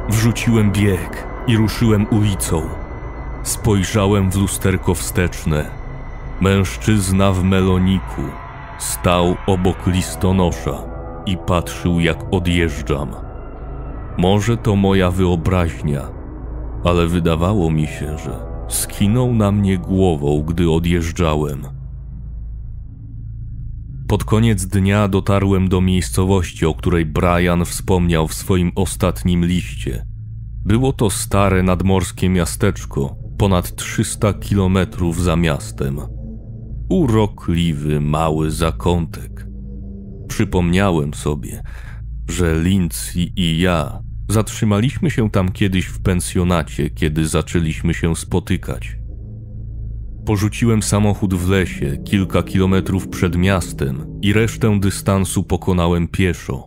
wrzuciłem bieg i ruszyłem ulicą. Spojrzałem w lusterko wsteczne. Mężczyzna w meloniku stał obok listonosza i patrzył, jak odjeżdżam. Może to moja wyobraźnia, ale wydawało mi się, że skinął na mnie głową, gdy odjeżdżałem. Pod koniec dnia dotarłem do miejscowości, o której Brian wspomniał w swoim ostatnim liście. Było to stare nadmorskie miasteczko, ponad trzysta kilometrów za miastem. Urokliwy, mały zakątek. Przypomniałem sobie, że Lindsay i ja zatrzymaliśmy się tam kiedyś w pensjonacie, kiedy zaczęliśmy się spotykać. Porzuciłem samochód w lesie, kilka kilometrów przed miastem i resztę dystansu pokonałem pieszo.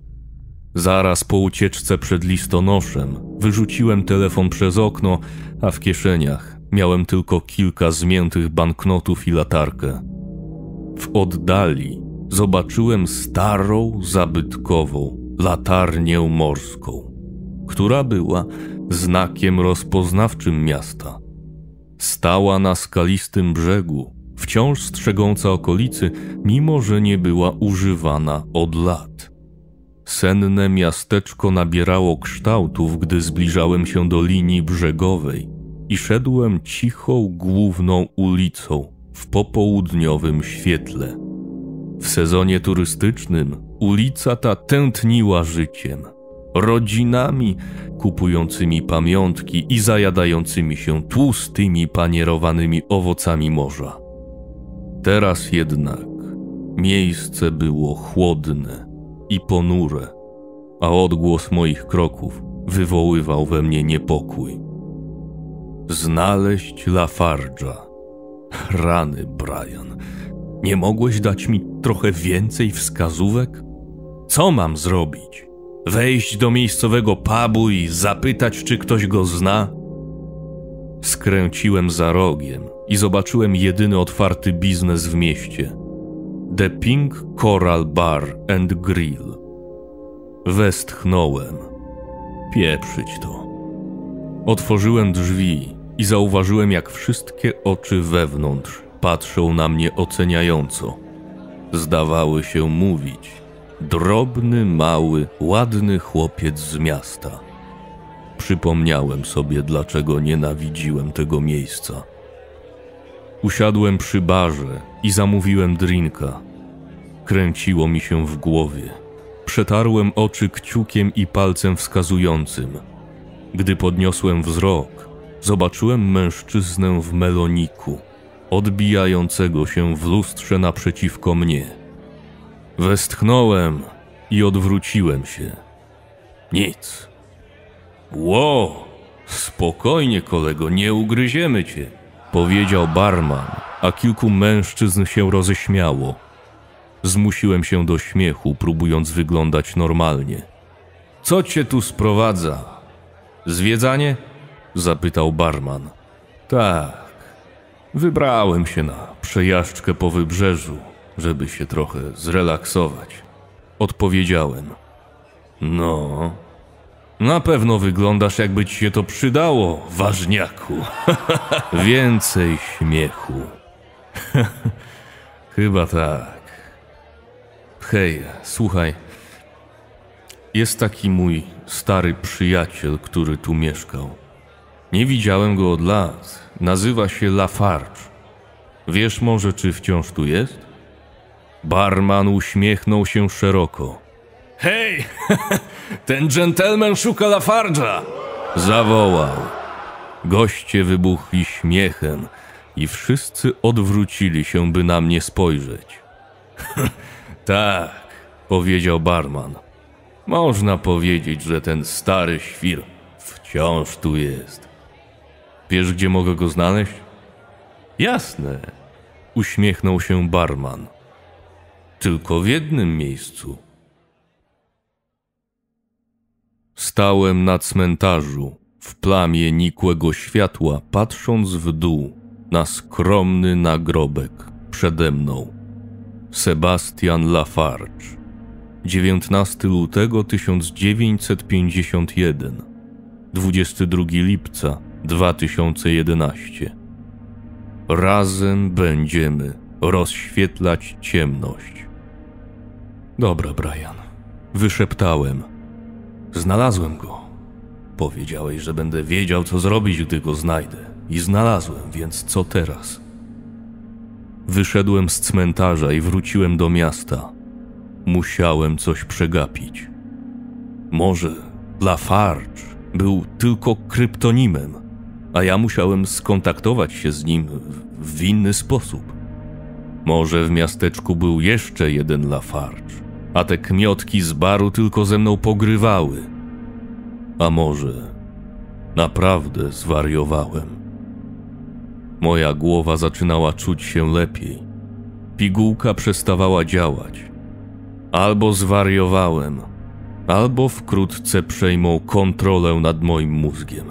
Zaraz po ucieczce przed listonoszem wyrzuciłem telefon przez okno, a w kieszeniach miałem tylko kilka zmiętych banknotów i latarkę. W oddali zobaczyłem starą, zabytkową, latarnię morską, która była znakiem rozpoznawczym miasta. Stała na skalistym brzegu, wciąż strzegąca okolicy, mimo że nie była używana od lat. Senne miasteczko nabierało kształtów, gdy zbliżałem się do linii brzegowej i szedłem cichą główną ulicą w popołudniowym świetle. W sezonie turystycznym ulica ta tętniła życiem, rodzinami kupującymi pamiątki i zajadającymi się tłustymi panierowanymi owocami morza. Teraz jednak miejsce było chłodne i ponure, a odgłos moich kroków wywoływał we mnie niepokój. Znaleźć Lafarge'a. Rany, Brian. Nie mogłeś dać mi trochę więcej wskazówek? Co mam zrobić? Wejść do miejscowego pubu i zapytać, czy ktoś go zna? Skręciłem za rogiem i zobaczyłem jedyny otwarty biznes w mieście. The Pink Coral Bar and Grill. Westchnąłem. Pieprzyć to. Otworzyłem drzwi i zauważyłem, jak wszystkie oczy wewnątrz patrzą na mnie oceniająco. Zdawały się mówić: drobny, mały, ładny chłopiec z miasta. Przypomniałem sobie, dlaczego nienawidziłem tego miejsca. Usiadłem przy barze i zamówiłem drinka. Kręciło mi się w głowie. Przetarłem oczy kciukiem i palcem wskazującym. Gdy podniosłem wzrok, zobaczyłem mężczyznę w meloniku, odbijającego się w lustrze naprzeciwko mnie. Westchnąłem i odwróciłem się. Nic. Ło, spokojnie kolego, nie ugryziemy cię, powiedział barman, a kilku mężczyzn się roześmiało. Zmusiłem się do śmiechu, próbując wyglądać normalnie. Co cię tu sprowadza? Zwiedzanie? Zapytał barman. Tak. Wybrałem się na przejażdżkę po wybrzeżu, żeby się trochę zrelaksować. Odpowiedziałem. No, na pewno wyglądasz, jakby ci się to przydało, ważniaku. Więcej śmiechu. Chyba tak. Hej, słuchaj. Jest taki mój stary przyjaciel, który tu mieszkał. Nie widziałem go od lat. Nazywa się Lafarge. Wiesz może, czy wciąż tu jest? Barman uśmiechnął się szeroko. Hej, ten dżentelmen szuka Lafarge'a! Zawołał. Goście wybuchli śmiechem i wszyscy odwrócili się, by na mnie spojrzeć. Tak, powiedział barman. Można powiedzieć, że ten stary świr wciąż tu jest. Wiesz, gdzie mogę go znaleźć? Jasne, uśmiechnął się barman. Tylko w jednym miejscu. Stałem na cmentarzu, w plamie nikłego światła, patrząc w dół na skromny nagrobek przede mną. Sebastian Lafarge, dziewiętnastego lutego tysiąc dziewięćset pięćdziesiątego pierwszego, dwudziestego drugiego lipca dwa tysiące jedenastego. Razem będziemy rozświetlać ciemność. Dobra, Brian, wyszeptałem. Znalazłem go. Powiedziałeś, że będę wiedział, co zrobić, gdy go znajdę. I znalazłem, więc co teraz? Wyszedłem z cmentarza i wróciłem do miasta. Musiałem coś przegapić. Może Lafarge był tylko kryptonimem, a ja musiałem skontaktować się z nim w inny sposób. Może w miasteczku był jeszcze jeden Lafarge, a te kmiotki z baru tylko ze mną pogrywały. A może naprawdę zwariowałem. Moja głowa zaczynała czuć się lepiej. Pigułka przestawała działać. Albo zwariowałem, albo wkrótce przejmą kontrolę nad moim mózgiem.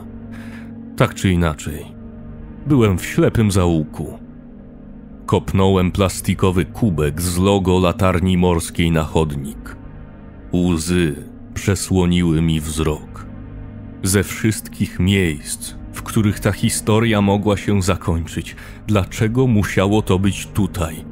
Tak czy inaczej, byłem w ślepym zaułku. Kopnąłem plastikowy kubek z logo latarni morskiej na chodnik. Łzy przesłoniły mi wzrok. Ze wszystkich miejsc, w których ta historia mogła się zakończyć, dlaczego musiało to być tutaj?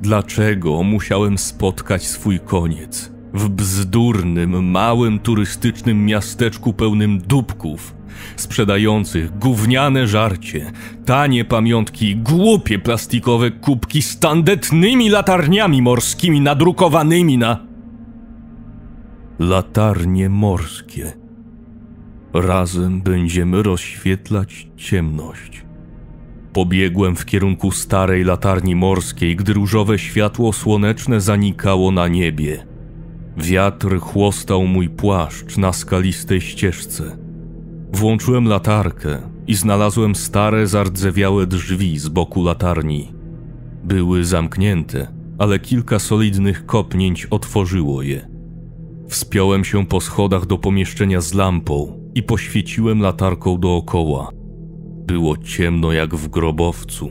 Dlaczego musiałem spotkać swój koniec w bzdurnym, małym turystycznym miasteczku pełnym dupków, sprzedających gówniane żarcie, tanie pamiątki, głupie plastikowe kubki z tandetnymi latarniami morskimi nadrukowanymi na... Latarnie morskie. Razem będziemy rozświetlać ciemność. Pobiegłem w kierunku starej latarni morskiej, gdy różowe światło słoneczne zanikało na niebie. Wiatr chłostał mój płaszcz na skalistej ścieżce. Włączyłem latarkę i znalazłem stare, zardzewiałe drzwi z boku latarni. Były zamknięte, ale kilka solidnych kopnięć otworzyło je. Wspiąłem się po schodach do pomieszczenia z lampą i poświeciłem latarką dookoła. Było ciemno jak w grobowcu.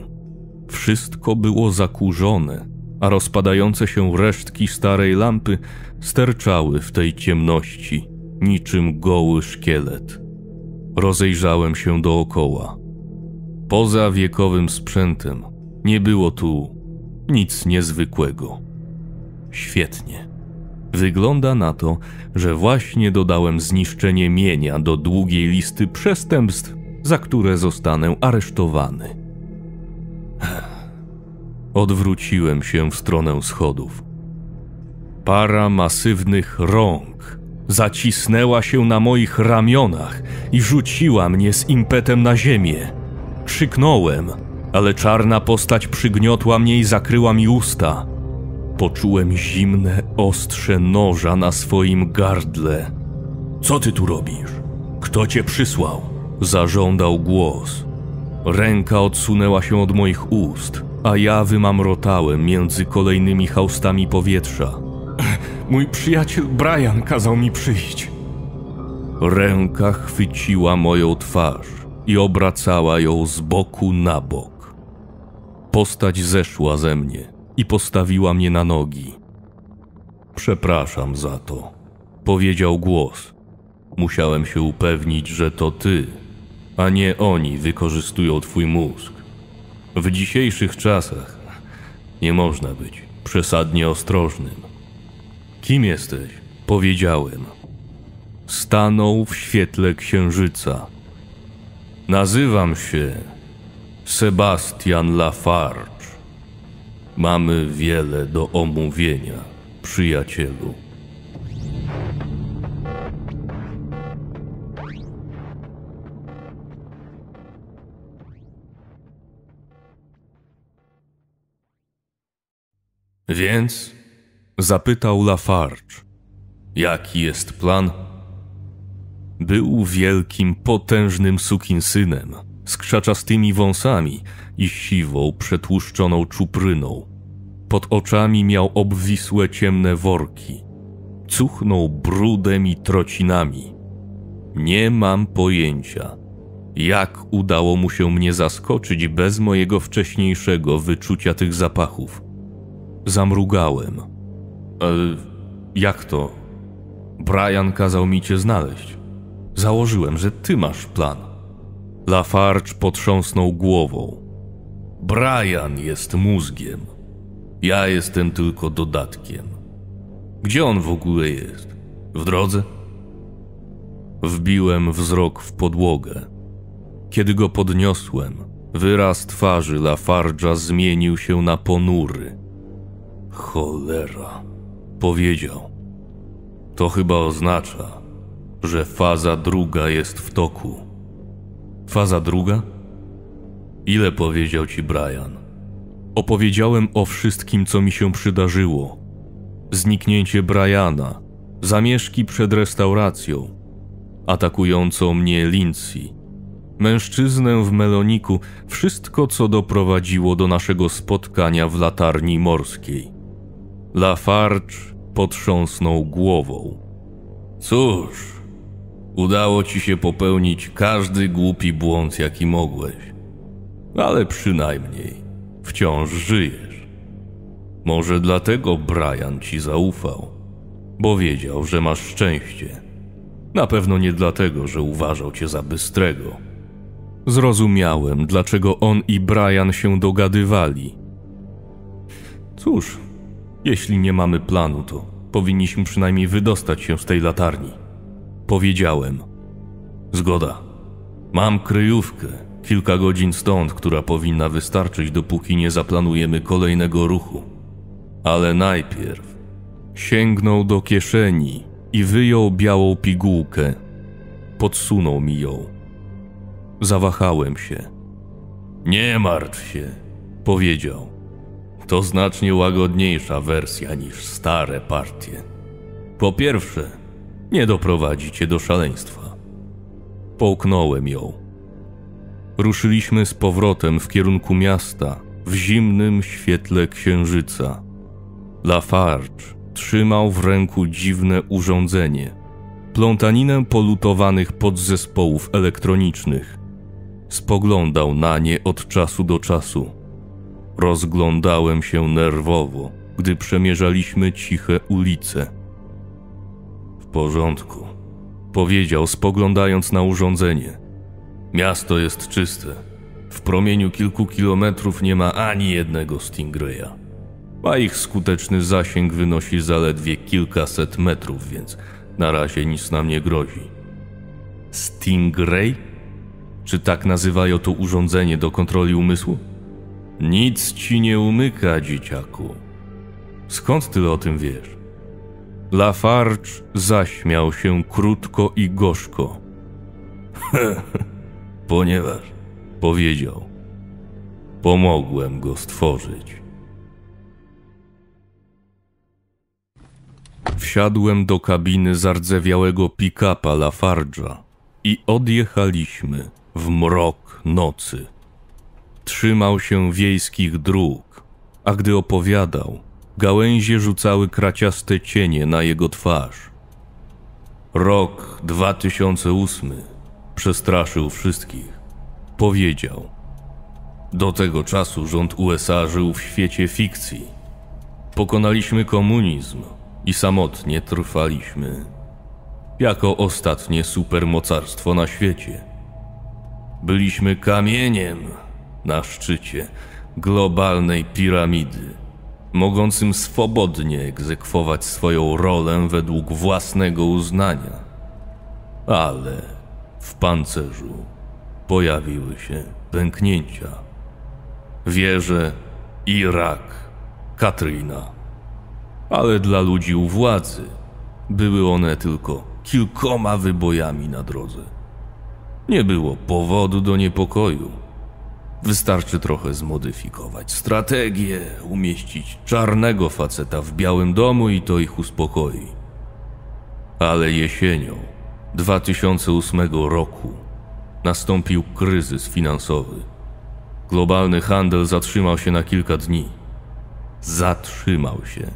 Wszystko było zakurzone, a rozpadające się resztki starej lampy sterczały w tej ciemności, niczym goły szkielet. Rozejrzałem się dookoła. Poza wiekowym sprzętem nie było tu nic niezwykłego. Świetnie. Wygląda na to, że właśnie dodałem zniszczenie mienia do długiej listy przestępstw, za które zostanę aresztowany. Odwróciłem się w stronę schodów. Para masywnych rąk zacisnęła się na moich ramionach i rzuciła mnie z impetem na ziemię. Krzyknąłem, ale czarna postać przygniotła mnie i zakryła mi usta. Poczułem zimne ostrze noża na swoim gardle. Co ty tu robisz? Kto cię przysłał? Zażądał głos. Ręka odsunęła się od moich ust, a ja wymamrotałem między kolejnymi haustami powietrza. Mój przyjaciel Brian kazał mi przyjść. Ręka chwyciła moją twarz i obracała ją z boku na bok. Postać zeszła ze mnie i postawiła mnie na nogi. Przepraszam za to, powiedział głos. Musiałem się upewnić, że to ty, a nie oni wykorzystują twój mózg. W dzisiejszych czasach nie można być przesadnie ostrożnym. Kim jesteś? Powiedziałem. Stanął w świetle księżyca. Nazywam się Sebastian Lafarge. Mamy wiele do omówienia, przyjacielu. Więc? Zapytał Lafarge. Jaki jest plan? Był wielkim, potężnym sukinsynem, z krzaczastymi wąsami i siwą, przetłuszczoną czupryną. Pod oczami miał obwisłe ciemne worki. Cuchnął brudem i trocinami. Nie mam pojęcia, jak udało mu się mnie zaskoczyć bez mojego wcześniejszego wyczucia tych zapachów. Zamrugałem. Ale jak to? Brian kazał mi cię znaleźć. Założyłem, że ty masz plan. Lafarge potrząsnął głową. Brian jest mózgiem. Ja jestem tylko dodatkiem. Gdzie on w ogóle jest? W drodze? Wbiłem wzrok w podłogę. Kiedy go podniosłem, wyraz twarzy Lafarge'a zmienił się na ponury. Cholera, powiedział. To chyba oznacza, że faza druga jest w toku. Faza druga? Ile powiedział ci Brian? Opowiedziałem o wszystkim, co mi się przydarzyło. Zniknięcie Briana, zamieszki przed restauracją, atakującą mnie Lindsay, mężczyznę w meloniku, wszystko, co doprowadziło do naszego spotkania w latarni morskiej. Lafarge potrząsnął głową. Cóż, udało ci się popełnić każdy głupi błąd, jaki mogłeś. Ale przynajmniej wciąż żyjesz. Może dlatego Brian ci zaufał. bo wiedział, że masz szczęście. Na pewno nie dlatego, że uważał cię za bystrego. Zrozumiałem, dlaczego on i Brian się dogadywali. Cóż, jeśli nie mamy planu, to powinniśmy przynajmniej wydostać się z tej latarni. Powiedziałem. Zgoda. Mam kryjówkę, kilka godzin stąd, która powinna wystarczyć, dopóki nie zaplanujemy kolejnego ruchu. Ale najpierw... Sięgnął do kieszeni i wyjął białą pigułkę. Podsunął mi ją. Zawahałem się. Nie martw się, powiedział. To znacznie łagodniejsza wersja niż stare partie. Po pierwsze, nie doprowadzi cię do szaleństwa. Połknąłem ją. Ruszyliśmy z powrotem w kierunku miasta w zimnym świetle księżyca. Lafarge trzymał w ręku dziwne urządzenie, plątaninę polutowanych podzespołów elektronicznych. Spoglądał na nie od czasu do czasu. Rozglądałem się nerwowo, gdy przemierzaliśmy ciche ulice. W porządku, powiedział, spoglądając na urządzenie. Miasto jest czyste. W promieniu kilku kilometrów nie ma ani jednego Stingraya. A ich skuteczny zasięg wynosi zaledwie kilkaset metrów, więc na razie nic nam nie grozi. Stingray? Czy tak nazywają to urządzenie do kontroli umysłu? Nic ci nie umyka, dzieciaku. Skąd tyle o tym wiesz? Lafarge zaśmiał się krótko i gorzko. Ponieważ, powiedział, pomogłem go stworzyć. Wsiadłem do kabiny zardzewiałego pick-upa Lafarge'a i odjechaliśmy w mrok nocy. Trzymał się wiejskich dróg, a gdy opowiadał, gałęzie rzucały kraciaste cienie na jego twarz. Rok dwa tysiące ósmy przestraszył wszystkich, powiedział. Do tego czasu rząd U S A żył w świecie fikcji. Pokonaliśmy komunizm i samotnie trwaliśmy, jako ostatnie supermocarstwo na świecie. Byliśmy kamieniem na szczycie globalnej piramidy, mogącym swobodnie egzekwować swoją rolę według własnego uznania. Ale w pancerzu pojawiły się pęknięcia. Wieże, Irak, Katrina. Ale dla ludzi u władzy były one tylko kilkoma wybojami na drodze. Nie było powodu do niepokoju. Wystarczy trochę zmodyfikować strategię, umieścić czarnego faceta w Białym Domu i to ich uspokoi. Ale jesienią dwa tysiące ósmego roku nastąpił kryzys finansowy. Globalny handel zatrzymał się na kilka dni. Zatrzymał się.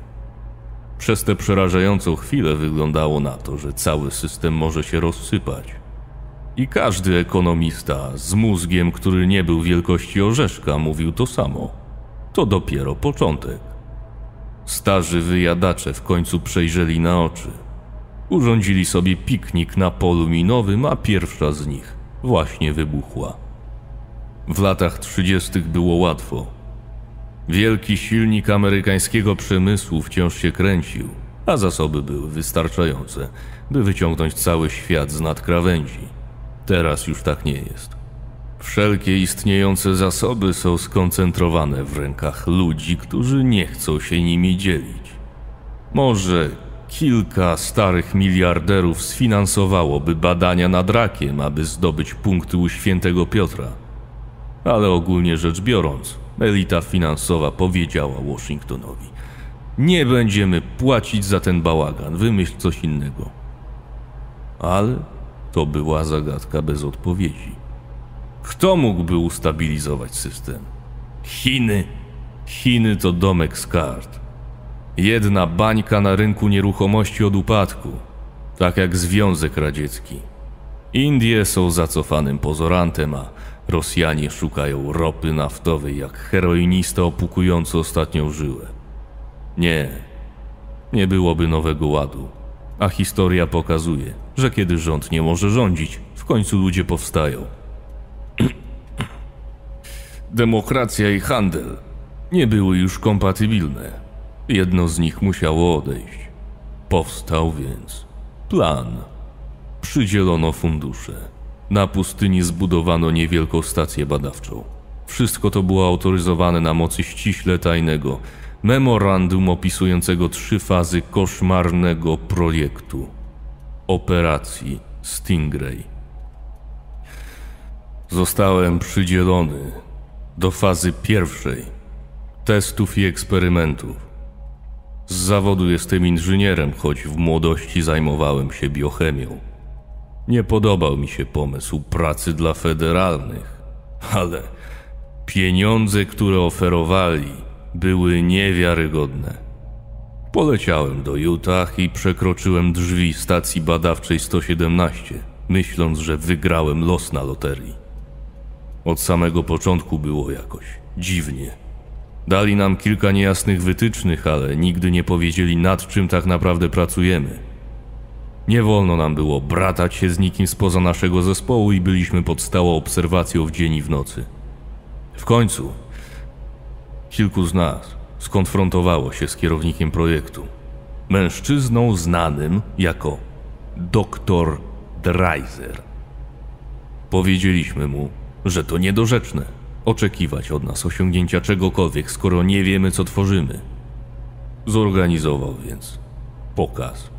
Przez tę przerażającą chwilę wyglądało na to, że cały system może się rozsypać. I każdy ekonomista z mózgiem, który nie był wielkości orzeszka, mówił to samo. To dopiero początek. Starzy wyjadacze w końcu przejrzeli na oczy. Urządzili sobie piknik na polu minowym, a pierwsza z nich właśnie wybuchła. W latach trzydziestych było łatwo. Wielki silnik amerykańskiego przemysłu wciąż się kręcił, a zasoby były wystarczające, by wyciągnąć cały świat znad krawędzi. Teraz już tak nie jest. Wszelkie istniejące zasoby są skoncentrowane w rękach ludzi, którzy nie chcą się nimi dzielić. Może kilka starych miliarderów sfinansowałoby badania nad rakiem, aby zdobyć punkty u Świętego Piotra. Ale ogólnie rzecz biorąc, elita finansowa powiedziała Waszyngtonowi: nie będziemy płacić za ten bałagan, wymyśl coś innego. Ale to była zagadka bez odpowiedzi. Kto mógłby ustabilizować system? Chiny. Chiny to domek z kart. Jedna bańka na rynku nieruchomości od upadku, tak jak Związek Radziecki. Indie są zacofanym pozorantem, a Rosjanie szukają ropy naftowej jak heroinista opukujący ostatnią żyłę. Nie, nie byłoby nowego ładu. A historia pokazuje, że kiedy rząd nie może rządzić, w końcu ludzie powstają. Demokracja i handel nie były już kompatybilne. Jedno z nich musiało odejść. Powstał więc plan. Przydzielono fundusze. Na pustyni zbudowano niewielką stację badawczą. Wszystko to było autoryzowane na mocy ściśle tajnego memorandum opisującego trzy fazy koszmarnego projektu. Operacji Stingray. Zostałem przydzielony do fazy pierwszej. Testów i eksperymentów. Z zawodu jestem inżynierem, choć w młodości zajmowałem się biochemią. Nie podobał mi się pomysł pracy dla federalnych, ale pieniądze, które oferowali, były niewiarygodne. Poleciałem do Utah i przekroczyłem drzwi stacji badawczej sto siedemnaście, myśląc, że wygrałem los na loterii. Od samego początku było jakoś dziwnie. Dali nam kilka niejasnych wytycznych, ale nigdy nie powiedzieli, nad czym tak naprawdę pracujemy. Nie wolno nam było bratać się z nikim spoza naszego zespołu i byliśmy pod stałą obserwacją w dzień i w nocy. W końcu kilku z nas skonfrontowało się z kierownikiem projektu, mężczyzną znanym jako doktor Dreiser. Powiedzieliśmy mu, że to niedorzeczne oczekiwać od nas osiągnięcia czegokolwiek, skoro nie wiemy, co tworzymy. Zorganizował więc pokaz.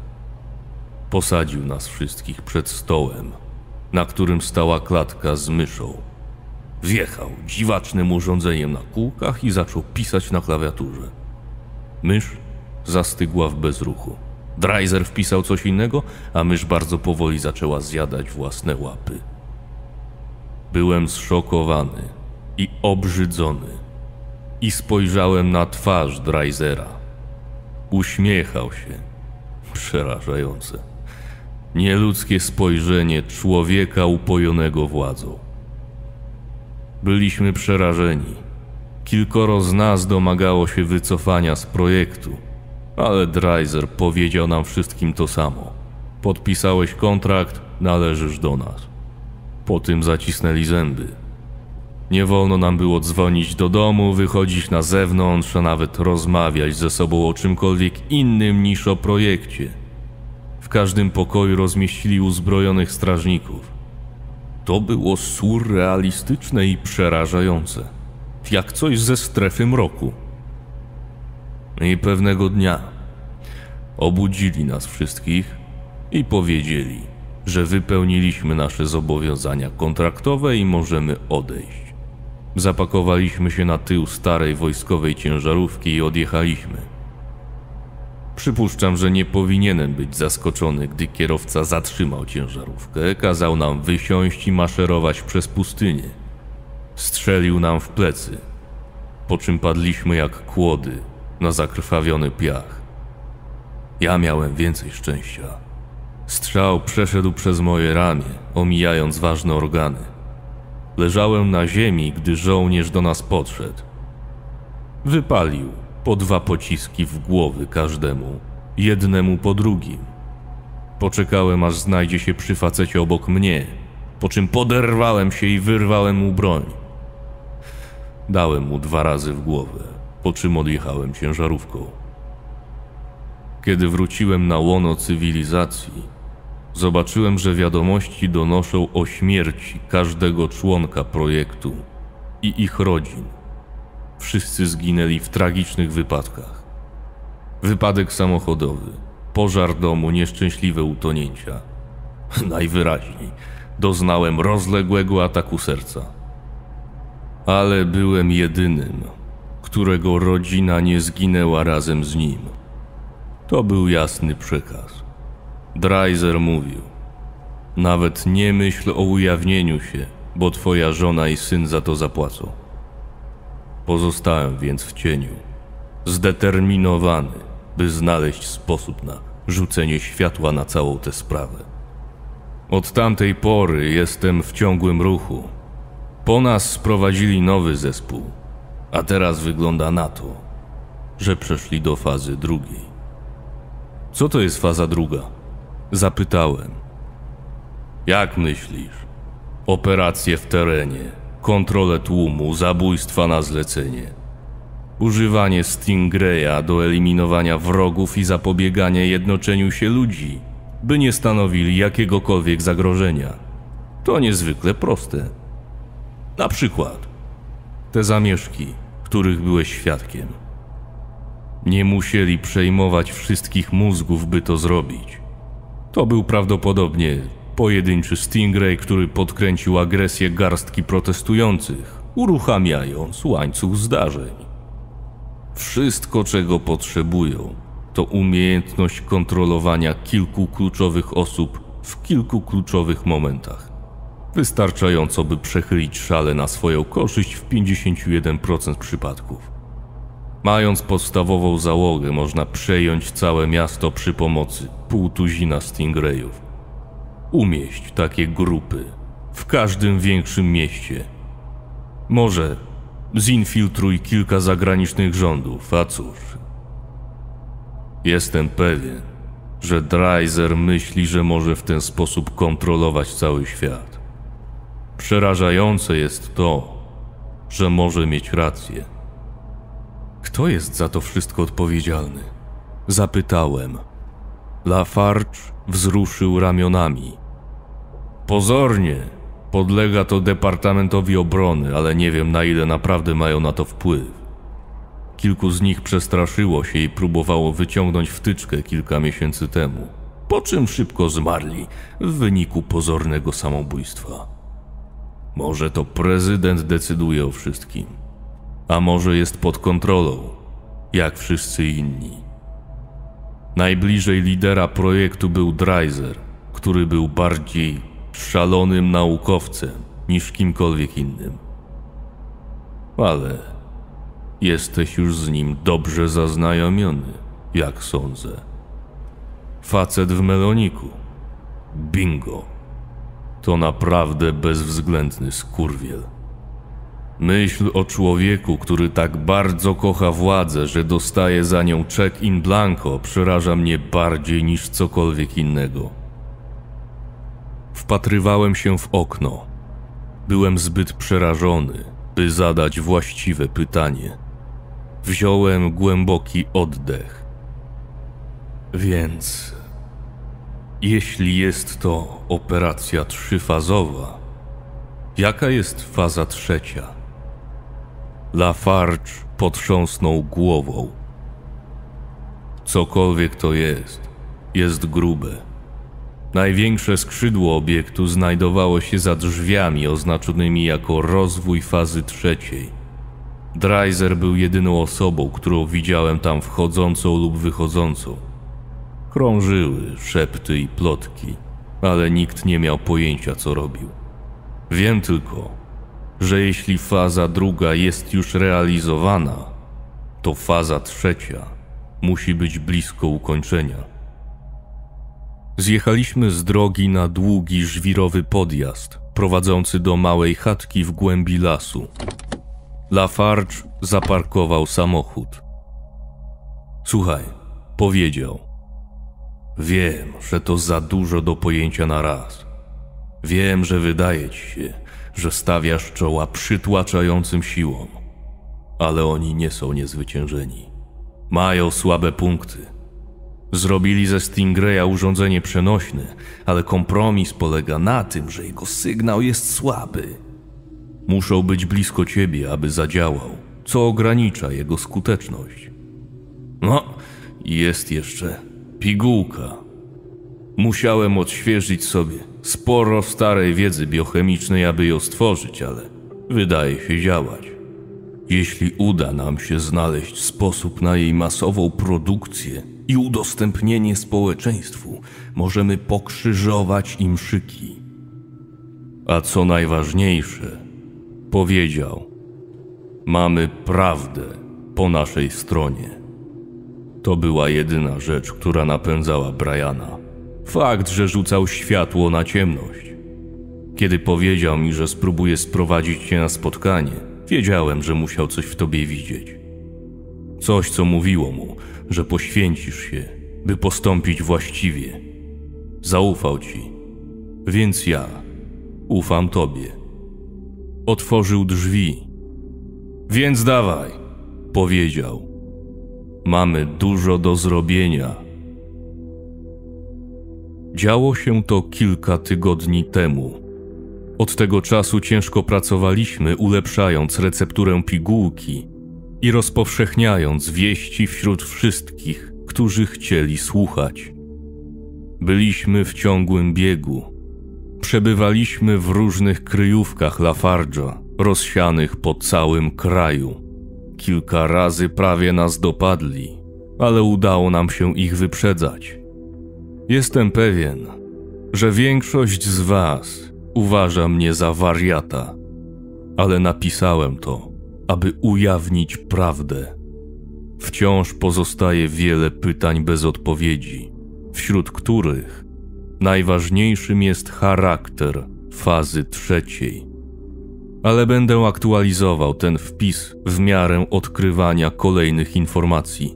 Posadził nas wszystkich przed stołem, na którym stała klatka z myszą. Wjechał dziwacznym urządzeniem na kółkach i zaczął pisać na klawiaturze. Mysz zastygła w bezruchu. Dreiser wpisał coś innego, a mysz bardzo powoli zaczęła zjadać własne łapy. Byłem zszokowany i obrzydzony i spojrzałem na twarz Dreisera. Uśmiechał się. Przerażające. Nieludzkie spojrzenie człowieka upojonego władzą. Byliśmy przerażeni. Kilkoro z nas domagało się wycofania z projektu, ale Dreiser powiedział nam wszystkim to samo. Podpisałeś kontrakt, należysz do nas. Po tym zacisnęli zęby. Nie wolno nam było dzwonić do domu, wychodzić na zewnątrz, a nawet rozmawiać ze sobą o czymkolwiek innym niż o projekcie. W każdym pokoju rozmieścili uzbrojonych strażników. To było surrealistyczne i przerażające, jak coś ze strefy mroku. I pewnego dnia obudzili nas wszystkich i powiedzieli, że wypełniliśmy nasze zobowiązania kontraktowe i możemy odejść. Zapakowaliśmy się na tył starej wojskowej ciężarówki i odjechaliśmy. Przypuszczam, że nie powinienem być zaskoczony, gdy kierowca zatrzymał ciężarówkę, kazał nam wysiąść i maszerować przez pustynię. Strzelił nam w plecy, po czym padliśmy jak kłody na zakrwawiony piach. Ja miałem więcej szczęścia. Strzał przeszedł przez moje ramię, omijając ważne organy. Leżałem na ziemi, gdy żołnierz do nas podszedł. Wypalił po dwa pociski w głowy każdemu, jednemu po drugim. Poczekałem, aż znajdzie się przy facecie obok mnie, po czym poderwałem się i wyrwałem mu broń. Dałem mu dwa razy w głowę, po czym odjechałem ciężarówką. Kiedy wróciłem na łono cywilizacji, zobaczyłem, że wiadomości donoszą o śmierci każdego członka projektu i ich rodzin. Wszyscy zginęli w tragicznych wypadkach. Wypadek samochodowy, pożar domu, nieszczęśliwe utonięcia. Najwyraźniej doznałem rozległego ataku serca. Ale byłem jedynym, którego rodzina nie zginęła razem z nim. To był jasny przekaz. Dreiser mówił: nawet nie myśl o ujawnieniu się, bo twoja żona i syn za to zapłacą. Pozostałem więc w cieniu, zdeterminowany, by znaleźć sposób na rzucenie światła na całą tę sprawę. Od tamtej pory jestem w ciągłym ruchu. Po nas sprowadzili nowy zespół, a teraz wygląda na to, że przeszli do fazy drugiej. Co to jest faza druga? Zapytałem. Jak myślisz? Operacje w terenie, kontrolę tłumu, zabójstwa na zlecenie. Używanie Stingraya do eliminowania wrogów i zapobiegania jednoczeniu się ludzi, by nie stanowili jakiegokolwiek zagrożenia. To niezwykle proste. Na przykład te zamieszki, których byłeś świadkiem. Nie musieli przejmować wszystkich mózgów, by to zrobić. To był prawdopodobnie pojedynczy Stingray, który podkręcił agresję garstki protestujących, uruchamiając łańcuch zdarzeń. Wszystko, czego potrzebują, to umiejętność kontrolowania kilku kluczowych osób w kilku kluczowych momentach. Wystarczająco, by przechylić szalę na swoją korzyść w pięćdziesiąt jeden procent przypadków. Mając podstawową załogę, można przejąć całe miasto przy pomocy pół tuzina Stingrayów. Umieść takie grupy w każdym większym mieście. Może zinfiltruj kilka zagranicznych rządów, a cóż. Jestem pewien, że Dreiser myśli, że może w ten sposób kontrolować cały świat. Przerażające jest to, że może mieć rację. Kto jest za to wszystko odpowiedzialny? Zapytałem. Lafarge wzruszył ramionami. Pozornie podlega to Departamentowi Obrony, ale nie wiem, na ile naprawdę mają na to wpływ. Kilku z nich przestraszyło się i próbowało wyciągnąć wtyczkę kilka miesięcy temu, po czym szybko zmarli w wyniku pozornego samobójstwa. Może to prezydent decyduje o wszystkim, a może jest pod kontrolą, jak wszyscy inni. Najbliżej lidera projektu był Dreiser, który był bardziej szalonym naukowcem niż kimkolwiek innym. Ale jesteś już z nim dobrze zaznajomiony, jak sądzę. Facet w meloniku. Bingo. To naprawdę bezwzględny skurwiel. Myśl o człowieku, który tak bardzo kocha władzę, że dostaje za nią check in blanco, przeraża mnie bardziej niż cokolwiek innego. Wpatrywałem się w okno. Byłem zbyt przerażony, by zadać właściwe pytanie. Wziąłem głęboki oddech. Więc jeśli jest to operacja trzyfazowa, jaka jest faza trzecia? Lafarge potrząsnął głową. Cokolwiek to jest, jest grube. Największe skrzydło obiektu znajdowało się za drzwiami oznaczonymi jako rozwój fazy trzeciej. Dreiser był jedyną osobą, którą widziałem tam wchodzącą lub wychodzącą. Krążyły szepty i plotki, ale nikt nie miał pojęcia, co robił. Wiem tylko, że jeśli faza druga jest już realizowana, to faza trzecia musi być blisko ukończenia. Zjechaliśmy z drogi na długi, żwirowy podjazd prowadzący do małej chatki w głębi lasu. Lafarge zaparkował samochód. Słuchaj, powiedział. Wiem, że to za dużo do pojęcia na raz. Wiem, że wydaje ci się, że stawiasz czoła przytłaczającym siłom, ale oni nie są niezwyciężeni. Mają słabe punkty. Zrobili ze Stingraya urządzenie przenośne, ale kompromis polega na tym, że jego sygnał jest słaby. Muszą być blisko ciebie, aby zadziałał, co ogranicza jego skuteczność. No, jest jeszcze pigułka. Musiałem odświeżyć sobie sporo starej wiedzy biochemicznej, aby ją stworzyć, ale wydaje się działać. Jeśli uda nam się znaleźć sposób na jej masową produkcję i udostępnienie społeczeństwu, możemy pokrzyżować im szyki. A co najważniejsze, powiedział, mamy prawdę po naszej stronie. To była jedyna rzecz, która napędzała Briana. Fakt, że rzucał światło na ciemność. Kiedy powiedział mi, że spróbuje sprowadzić cię na spotkanie, wiedziałem, że musiał coś w tobie widzieć. Coś, co mówiło mu, że poświęcisz się, by postąpić właściwie. Zaufał ci, więc ja ufam tobie. Otworzył drzwi. Więc dawaj, powiedział. Mamy dużo do zrobienia. Działo się to kilka tygodni temu. Od tego czasu ciężko pracowaliśmy, ulepszając recepturę pigułki i rozpowszechniając wieści wśród wszystkich, którzy chcieli słuchać. Byliśmy w ciągłym biegu. Przebywaliśmy w różnych kryjówkach Lafarge'a, rozsianych po całym kraju. Kilka razy prawie nas dopadli, ale udało nam się ich wyprzedzać. Jestem pewien, że większość z was uważa mnie za wariata, ale napisałem to, aby ujawnić prawdę. Wciąż pozostaje wiele pytań bez odpowiedzi, wśród których najważniejszym jest charakter fazy trzeciej. Ale będę aktualizował ten wpis w miarę odkrywania kolejnych informacji.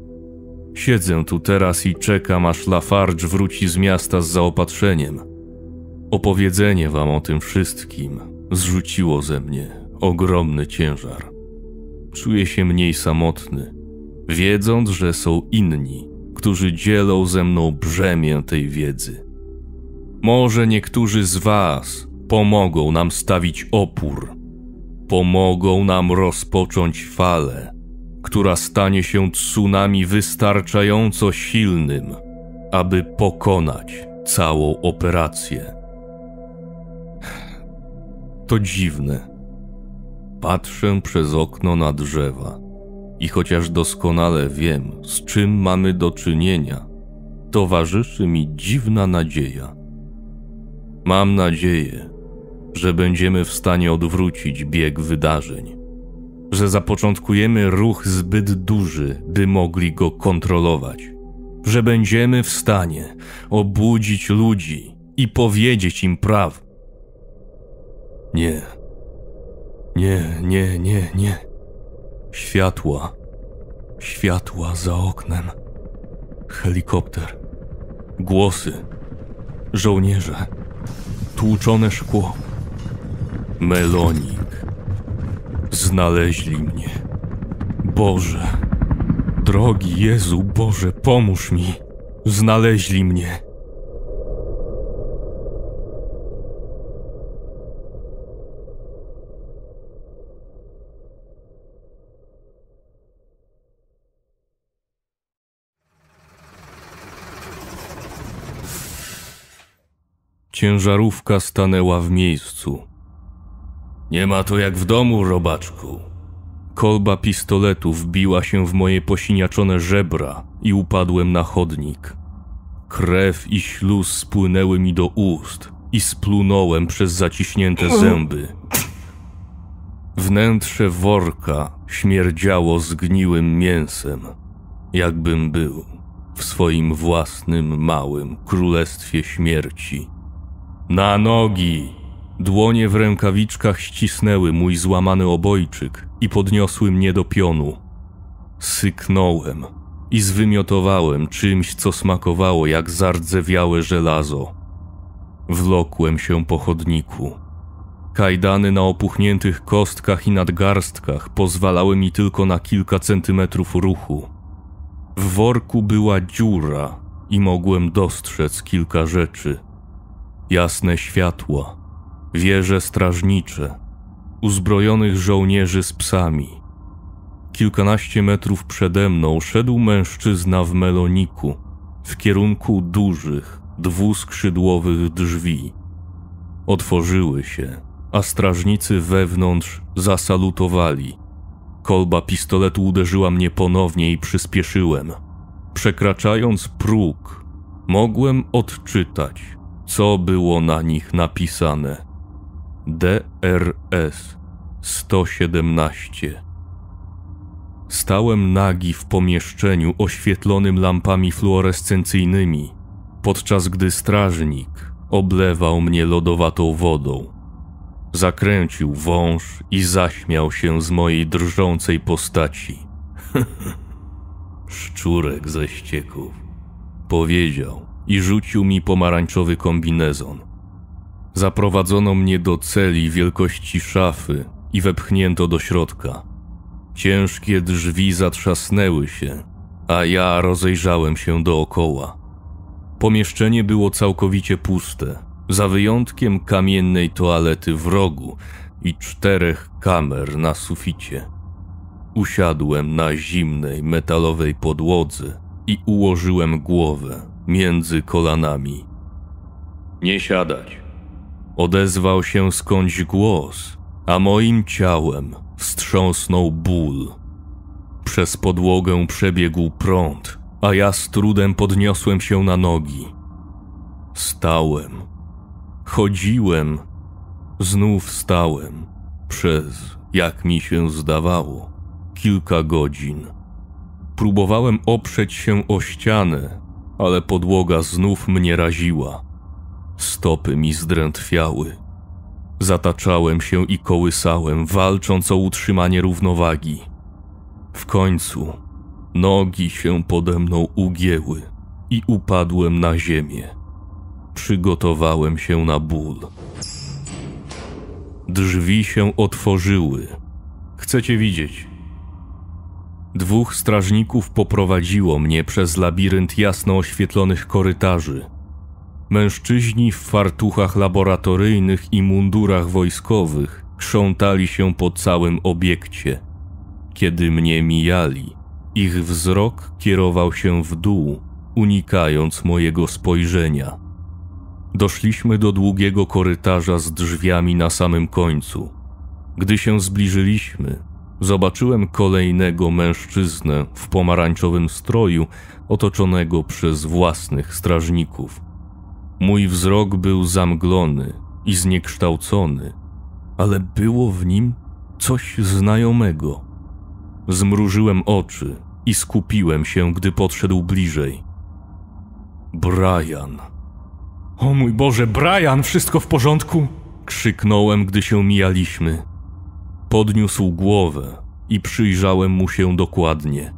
Siedzę tu teraz i czekam, aż Lafarge wróci z miasta z zaopatrzeniem. Opowiedzenie wam o tym wszystkim zrzuciło ze mnie ogromny ciężar. Czuję się mniej samotny, wiedząc, że są inni, którzy dzielą ze mną brzemię tej wiedzy. Może niektórzy z was pomogą nam stawić opór. Pomogą nam rozpocząć falę, która stanie się tsunami wystarczająco silnym, aby pokonać całą operację. To dziwne. Patrzę przez okno na drzewa i chociaż doskonale wiem, z czym mamy do czynienia, towarzyszy mi dziwna nadzieja. Mam nadzieję, że będziemy w stanie odwrócić bieg wydarzeń, że zapoczątkujemy ruch zbyt duży, by mogli go kontrolować, że będziemy w stanie obudzić ludzi i powiedzieć im prawdę. Nie, nie, nie, nie, nie. Światła, światła za oknem, helikopter, głosy, żołnierze, tłuczone szkło. Melonik. Znaleźli mnie. Boże. Drogi Jezu, Boże, pomóż mi. Znaleźli mnie. Ciężarówka stanęła w miejscu. Nie ma to jak w domu, robaczku. Kolba pistoletu wbiła się w moje posiniaczone żebra i upadłem na chodnik. Krew i śluz spłynęły mi do ust i splunąłem przez zaciśnięte zęby. Wnętrze worka śmierdziało zgniłym mięsem, jakbym był w swoim własnym małym królestwie śmierci. Na nogi! Dłonie w rękawiczkach ścisnęły mój złamany obojczyk i podniosły mnie do pionu. Syknąłem i zwymiotowałem czymś, co smakowało jak zardzewiałe żelazo. Wlokłem się po chodniku. Kajdany na opuchniętych kostkach i nadgarstkach pozwalały mi tylko na kilka centymetrów ruchu. W worku była dziura i mogłem dostrzec kilka rzeczy. Jasne światła, wieże strażnicze, uzbrojonych żołnierzy z psami. Kilkanaście metrów przede mną szedł mężczyzna w meloniku w kierunku dużych, dwuskrzydłowych drzwi. Otworzyły się, a strażnicy wewnątrz zasalutowali. Kolba pistoletu uderzyła mnie ponownie i przyspieszyłem. Przekraczając próg, mogłem odczytać, co było na nich napisane. D R S sto siedemnaście. Stałem nagi w pomieszczeniu oświetlonym lampami fluorescencyjnymi, podczas gdy strażnik oblewał mnie lodowatą wodą. Zakręcił wąż i zaśmiał się z mojej drżącej postaci. Szczurek ze ścieków, powiedział i rzucił mi pomarańczowy kombinezon. Zaprowadzono mnie do celi wielkości szafy i wepchnięto do środka. Ciężkie drzwi zatrzasnęły się, a ja rozejrzałem się dookoła. Pomieszczenie było całkowicie puste, za wyjątkiem kamiennej toalety w rogu i czterech kamer na suficie. Usiadłem na zimnej, metalowej podłodze i ułożyłem głowę między kolanami. Nie siadać. Odezwał się skądś głos, a moim ciałem wstrząsnął ból. Przez podłogę przebiegł prąd, a ja z trudem podniosłem się na nogi. Stałem. Chodziłem. Znów stałem. Przez, jak mi się zdawało, kilka godzin. Próbowałem oprzeć się o ścianę, ale podłoga znów mnie raziła. Stopy mi zdrętwiały. Zataczałem się i kołysałem, walcząc o utrzymanie równowagi. W końcu nogi się pode mną ugięły i upadłem na ziemię. Przygotowałem się na ból. Drzwi się otworzyły. Chcecie widzieć? Dwóch strażników poprowadziło mnie przez labirynt jasno oświetlonych korytarzy. Mężczyźni w fartuchach laboratoryjnych i mundurach wojskowych krzątali się po całym obiekcie. Kiedy mnie mijali, ich wzrok kierował się w dół, unikając mojego spojrzenia. Doszliśmy do długiego korytarza z drzwiami na samym końcu. Gdy się zbliżyliśmy, zobaczyłem kolejnego mężczyznę w pomarańczowym stroju, otoczonego przez własnych strażników. Mój wzrok był zamglony i zniekształcony, ale było w nim coś znajomego. Zmrużyłem oczy i skupiłem się, gdy podszedł bliżej. Brian. O mój Boże, Brian, wszystko w porządku? Krzyknąłem, gdy się mijaliśmy. Podniósł głowę i przyjrzałem mu się dokładnie.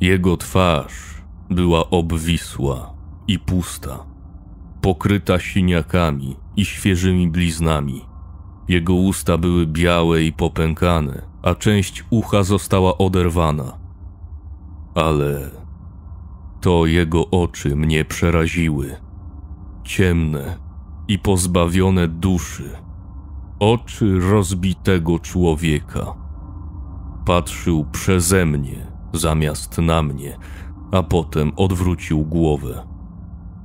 Jego twarz była obwisła i pusta, pokryta siniakami i świeżymi bliznami. Jego usta były białe i popękane, a część ucha została oderwana. Ale to jego oczy mnie przeraziły. Ciemne i pozbawione duszy. Oczy rozbitego człowieka. Patrzył przeze mnie zamiast na mnie, a potem odwrócił głowę.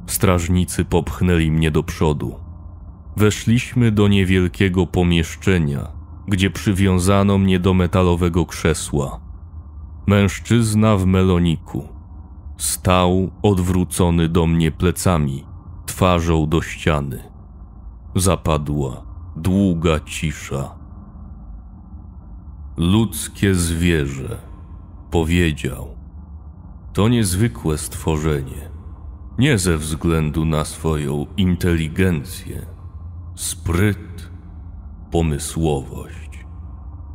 Strażnicy popchnęli mnie do przodu. Weszliśmy do niewielkiego pomieszczenia, gdzie przywiązano mnie do metalowego krzesła. Mężczyzna w meloniku stał odwrócony do mnie plecami, twarzą do ściany. Zapadła długa cisza. Ludzkie zwierzę, powiedział. To niezwykłe stworzenie. Nie ze względu na swoją inteligencję, spryt, pomysłowość,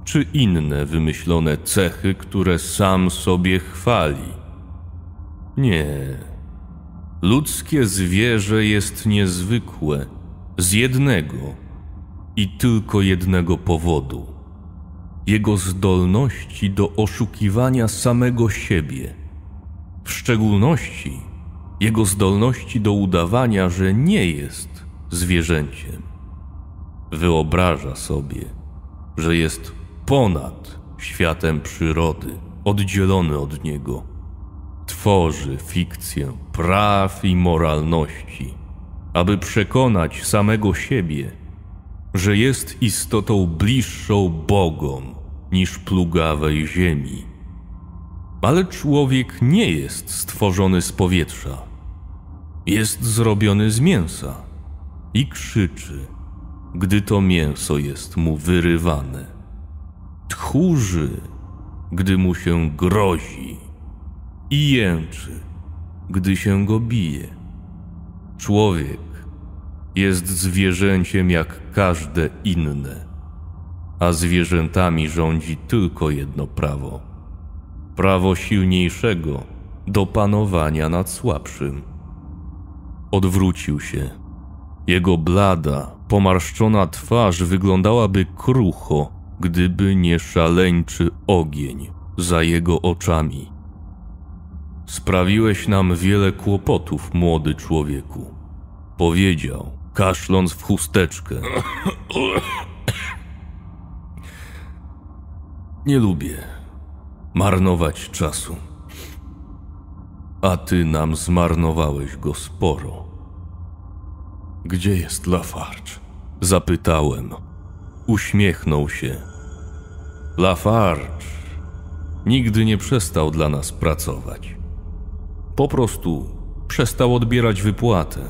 czy inne wymyślone cechy, które sam sobie chwali. Nie. Ludzkie zwierzę jest niezwykłe z jednego i tylko jednego powodu. Jego zdolności do oszukiwania samego siebie. W szczególności jego zdolności do udawania, że nie jest zwierzęciem. Wyobraża sobie, że jest ponad światem przyrody, oddzielony od niego. Tworzy fikcję praw i moralności, aby przekonać samego siebie, że jest istotą bliższą bogom niż plugawej ziemi. Ale człowiek nie jest stworzony z powietrza. Jest zrobiony z mięsa i krzyczy, gdy to mięso jest mu wyrywane. Tchórzy, gdy mu się grozi i jęczy, gdy się go bije. Człowiek jest zwierzęciem jak każde inne, a zwierzętami rządzi tylko jedno prawo. Prawo silniejszego do panowania nad słabszym. Odwrócił się. Jego blada, pomarszczona twarz wyglądałaby krucho, gdyby nie szaleńczy ogień za jego oczami. Sprawiłeś nam wiele kłopotów, młody człowieku, powiedział, kaszląc w chusteczkę. Nie lubię marnować czasu, a ty nam zmarnowałeś go sporo. Gdzie jest Lafarge? Zapytałem. Uśmiechnął się. Lafarge nigdy nie przestał dla nas pracować. Po prostu przestał odbierać wypłatę.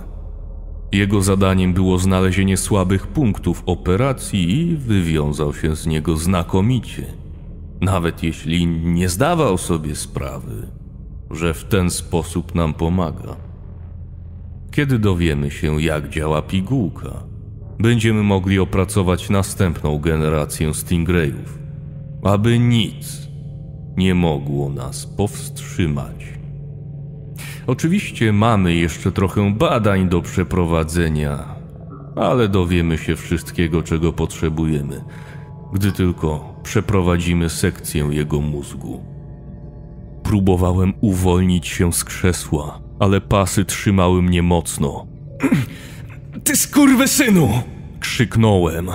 Jego zadaniem było znalezienie słabych punktów operacji i wywiązał się z niego znakomicie. Nawet jeśli nie zdawał sobie sprawy, że w ten sposób nam pomaga. Kiedy dowiemy się, jak działa pigułka, będziemy mogli opracować następną generację Stingrayów, aby nic nie mogło nas powstrzymać. Oczywiście mamy jeszcze trochę badań do przeprowadzenia, ale dowiemy się wszystkiego, czego potrzebujemy, gdy tylko przeprowadzimy sekcję jego mózgu. Próbowałem uwolnić się z krzesła, ale pasy trzymały mnie mocno. Ty skurwysynu! Krzyknąłem.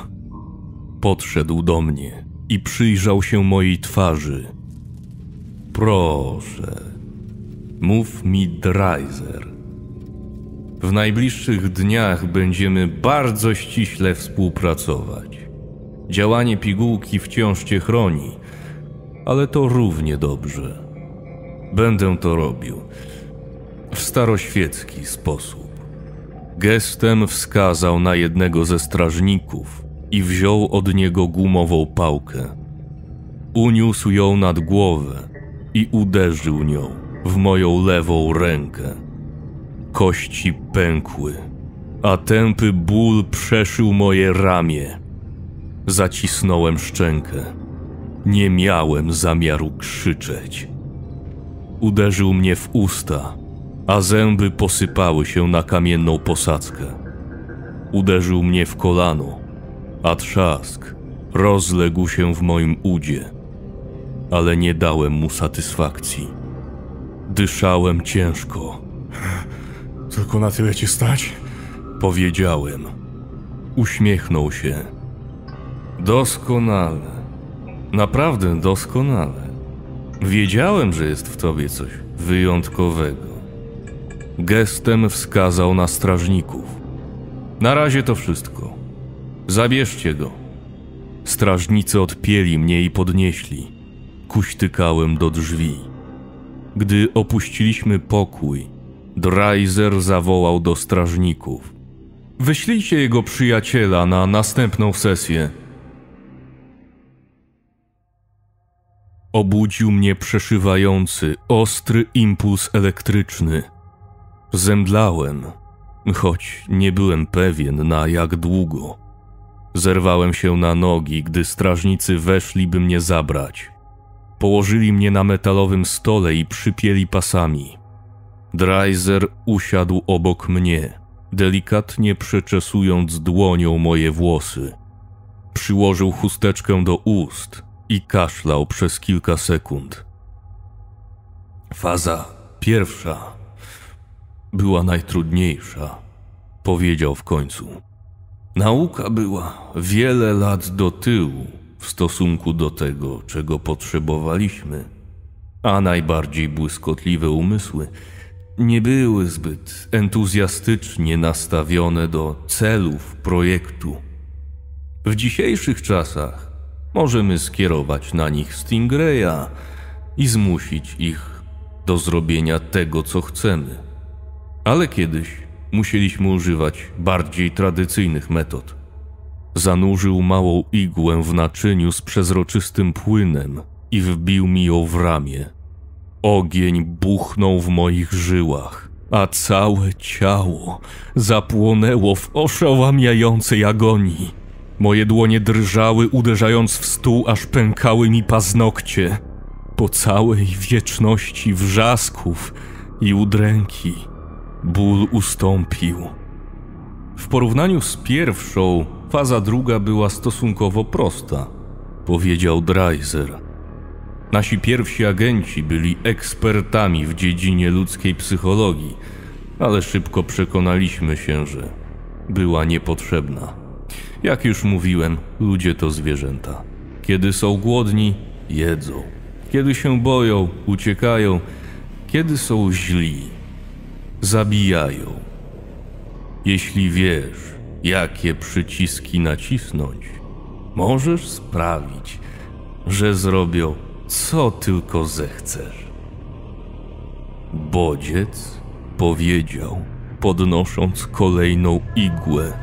Podszedł do mnie i przyjrzał się mojej twarzy. Proszę, mów mi, Dreiser. W najbliższych dniach będziemy bardzo ściśle współpracować. Działanie pigułki wciąż cię chroni, ale to równie dobrze. Będę to robił w staroświecki sposób. Gestem wskazał na jednego ze strażników i wziął od niego gumową pałkę. Uniósł ją nad głowę i uderzył nią w moją lewą rękę. Kości pękły, a tępy ból przeszył moje ramię. Zacisnąłem szczękę. Nie miałem zamiaru krzyczeć. Uderzył mnie w usta, a zęby posypały się na kamienną posadzkę. Uderzył mnie w kolano, a trzask rozległ się w moim udzie, ale nie dałem mu satysfakcji. Dyszałem ciężko. Tylko na tyle ci stać? Powiedziałem. Uśmiechnął się. Doskonale. Naprawdę doskonale. Wiedziałem, że jest w tobie coś wyjątkowego. Gestem wskazał na strażników. Na razie to wszystko. Zabierzcie go. Strażnicy odpięli mnie i podnieśli. Kuśtykałem do drzwi. Gdy opuściliśmy pokój, Dreiser zawołał do strażników. Wyślijcie jego przyjaciela na następną sesję. Obudził mnie przeszywający, ostry impuls elektryczny. Zemdlałem, choć nie byłem pewien, na jak długo. Zerwałem się na nogi, gdy strażnicy weszli, by mnie zabrać. Położyli mnie na metalowym stole i przypięli pasami. Dreiser usiadł obok mnie, delikatnie przeczesując dłonią moje włosy. Przyłożył chusteczkę do ust i kaszlał przez kilka sekund. Faza pierwsza była najtrudniejsza, powiedział w końcu. Nauka była wiele lat do tyłu w stosunku do tego, czego potrzebowaliśmy, a najbardziej błyskotliwe umysły nie były zbyt entuzjastycznie nastawione do celów projektu. W dzisiejszych czasach możemy skierować na nich Stingraya i zmusić ich do zrobienia tego, co chcemy. Ale kiedyś musieliśmy używać bardziej tradycyjnych metod. Zanurzył małą igłę w naczyniu z przezroczystym płynem i wbił mi ją w ramię. Ogień buchnął w moich żyłach, a całe ciało zapłonęło w oszałamiającej agonii. Moje dłonie drżały, uderzając w stół, aż pękały mi paznokcie. po całej wieczności wrzasków i udręki ból ustąpił. W porównaniu z pierwszą, faza druga była stosunkowo prosta, powiedział Dreiser. Nasi pierwsi agenci byli ekspertami w dziedzinie ludzkiej psychologii, ale szybko przekonaliśmy się, że była niepotrzebna. Jak już mówiłem, ludzie to zwierzęta. Kiedy są głodni, jedzą. Kiedy się boją, uciekają. Kiedy są źli, zabijają. Jeśli wiesz, jakie przyciski nacisnąć, możesz sprawić, że zrobią co tylko zechcesz. Bodziec powiedział, podnosząc kolejną igłę.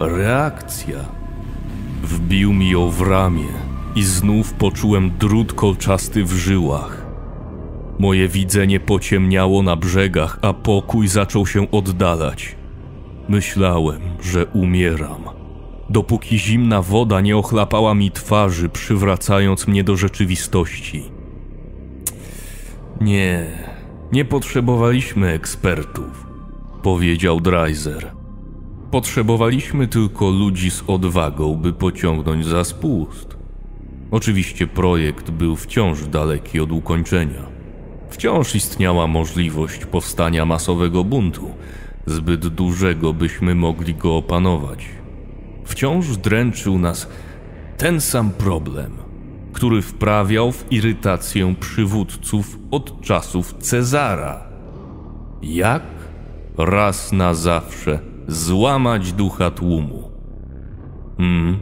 Reakcja. Wbił mi ją w ramię i znów poczułem drut kolczasty w żyłach. Moje widzenie pociemniało na brzegach, a pokój zaczął się oddalać. Myślałem, że umieram, dopóki zimna woda nie ochlapała mi twarzy, przywracając mnie do rzeczywistości. Nie, nie potrzebowaliśmy ekspertów, powiedział Dreiser. Potrzebowaliśmy tylko ludzi z odwagą, by pociągnąć za spust. Oczywiście projekt był wciąż daleki od ukończenia. Wciąż istniała możliwość powstania masowego buntu, zbyt dużego, byśmy mogli go opanować. Wciąż dręczył nas ten sam problem, który wprawiał w irytację przywódców od czasów Cezara. Jak raz na zawsze złamać ducha tłumu? Hmm.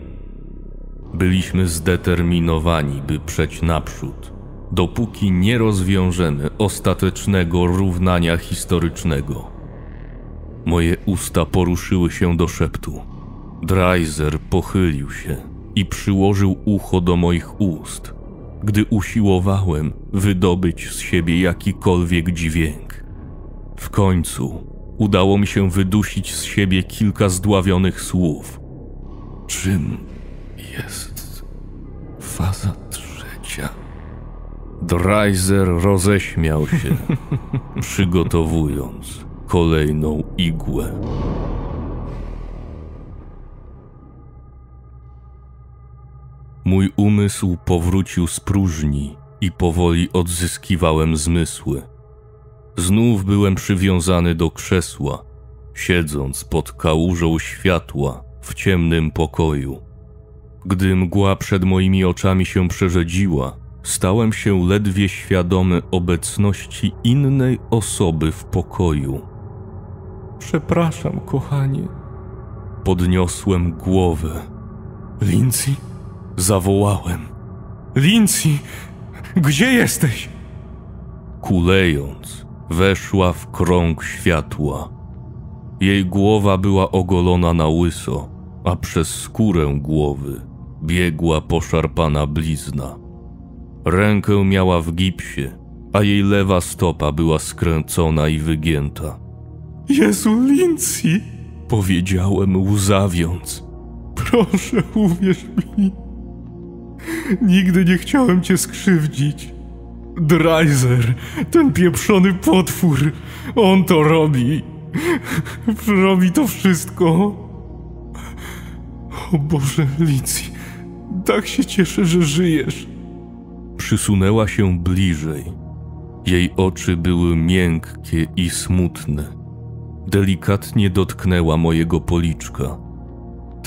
Byliśmy zdeterminowani, by przeć naprzód, dopóki nie rozwiążemy ostatecznego równania historycznego. Moje usta poruszyły się do szeptu. Dreiser pochylił się i przyłożył ucho do moich ust, gdy usiłowałem wydobyć z siebie jakikolwiek dźwięk. W końcu udało mi się wydusić z siebie kilka zdławionych słów. Czym jest faza trzecia? Dreiser roześmiał się, przygotowując kolejną igłę. Mój umysł powrócił z próżni i powoli odzyskiwałem zmysły. Znów byłem przywiązany do krzesła, siedząc pod kałużą światła w ciemnym pokoju. Gdy mgła przed moimi oczami się przerzedziła, stałem się ledwie świadomy obecności innej osoby w pokoju. Przepraszam, kochanie. Podniosłem głowę. Lindsay? Zawołałem. Lindsay, gdzie jesteś? Kulejąc, weszła w krąg światła. Jej głowa była ogolona na łyso, a przez skórę głowy biegła poszarpana blizna. Rękę miała w gipsie, a jej lewa stopa była skręcona i wygięta. Jezu, Lindsay, powiedziałem łzawiąc. Proszę, uwierz mi. Nigdy nie chciałem cię skrzywdzić. Dreiser, ten pieprzony potwór, on to robi. Robi to wszystko. O Boże, Lindsay, tak się cieszę, że żyjesz. Przysunęła się bliżej. Jej oczy były miękkie i smutne. Delikatnie dotknęła mojego policzka.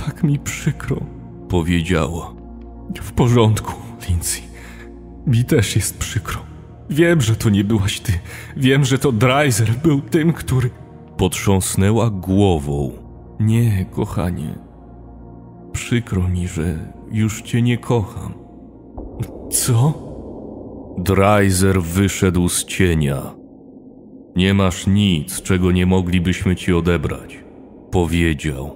Tak mi przykro, powiedziała. W porządku, Lindsay. Mi też jest przykro. Wiem, że to nie byłaś ty. Wiem, że to Dreiser był tym, który... Potrząsnęła głową. Nie, kochanie. Przykro mi, że już cię nie kocham. Co? Dreiser wyszedł z cienia. Nie masz nic, czego nie moglibyśmy ci odebrać, powiedział.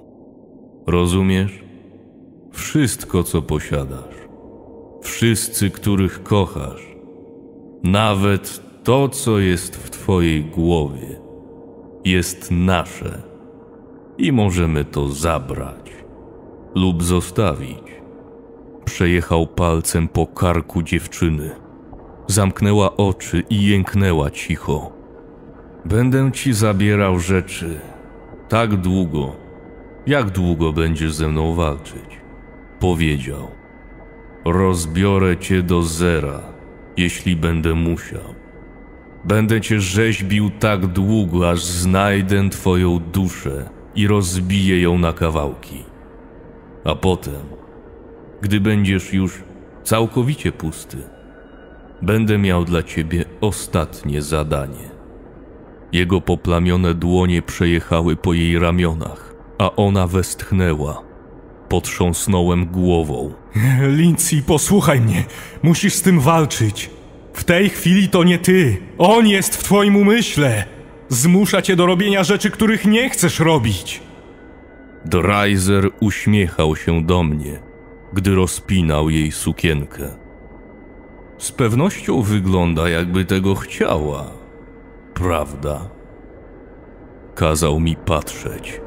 Rozumiesz? Wszystko, co posiadasz. Wszyscy, których kochasz. Nawet to, co jest w twojej głowie, jest nasze. I możemy to zabrać lub zostawić. Przejechał palcem po karku dziewczyny. Zamknęła oczy i jęknęła cicho. Będę ci zabierał rzeczy. Tak długo, jak długo będziesz ze mną walczyć. Powiedział. Rozbiorę cię do zera, jeśli będę musiał. Będę cię rzeźbił tak długo, aż znajdę twoją duszę i rozbiję ją na kawałki. A potem, gdy będziesz już całkowicie pusty, będę miał dla ciebie ostatnie zadanie. Jego poplamione dłonie przejechały po jej ramionach, a ona westchnęła. Potrząsnąłem głową. Lindsay, posłuchaj mnie. Musisz z tym walczyć. W tej chwili to nie ty. On jest w twoim umyśle. Zmusza cię do robienia rzeczy, których nie chcesz robić. Dreiser uśmiechał się do mnie, gdy rozpinał jej sukienkę. Z pewnością wygląda, jakby tego chciała. Prawda? Kazał mi patrzeć.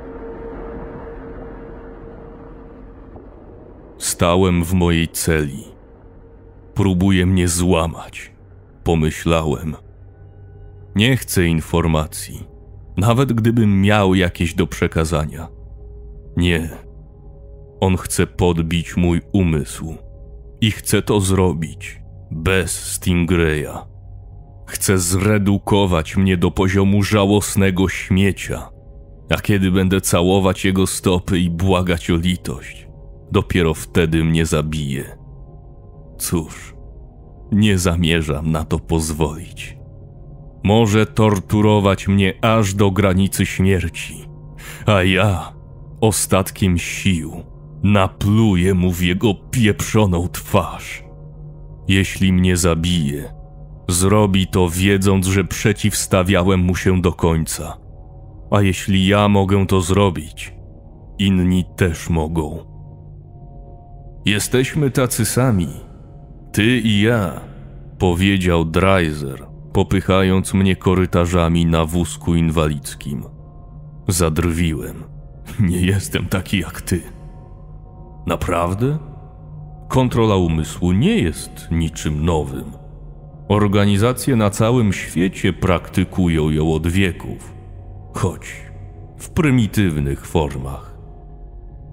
Stałem w mojej celi. Próbuje mnie złamać, pomyślałem. Nie chcę informacji, nawet gdybym miał jakieś do przekazania. Nie. On chce podbić mój umysł i chce to zrobić bez Stingraya. Chce zredukować mnie do poziomu żałosnego śmiecia, a kiedy będę całować jego stopy i błagać o litość, dopiero wtedy mnie zabije. Cóż, nie zamierzam na to pozwolić. Może torturować mnie aż do granicy śmierci, a ja ostatkiem sił napluję mu w jego pieprzoną twarz. Jeśli mnie zabije, zrobi to wiedząc, że przeciwstawiałem mu się do końca. A jeśli ja mogę to zrobić, inni też mogą. Jesteśmy tacy sami, ty i ja, powiedział Dreiser, popychając mnie korytarzami na wózku inwalidzkim. Zadrwiłem. Nie jestem taki jak ty. Naprawdę? Kontrola umysłu nie jest niczym nowym. Organizacje na całym świecie praktykują ją od wieków, choć w prymitywnych formach.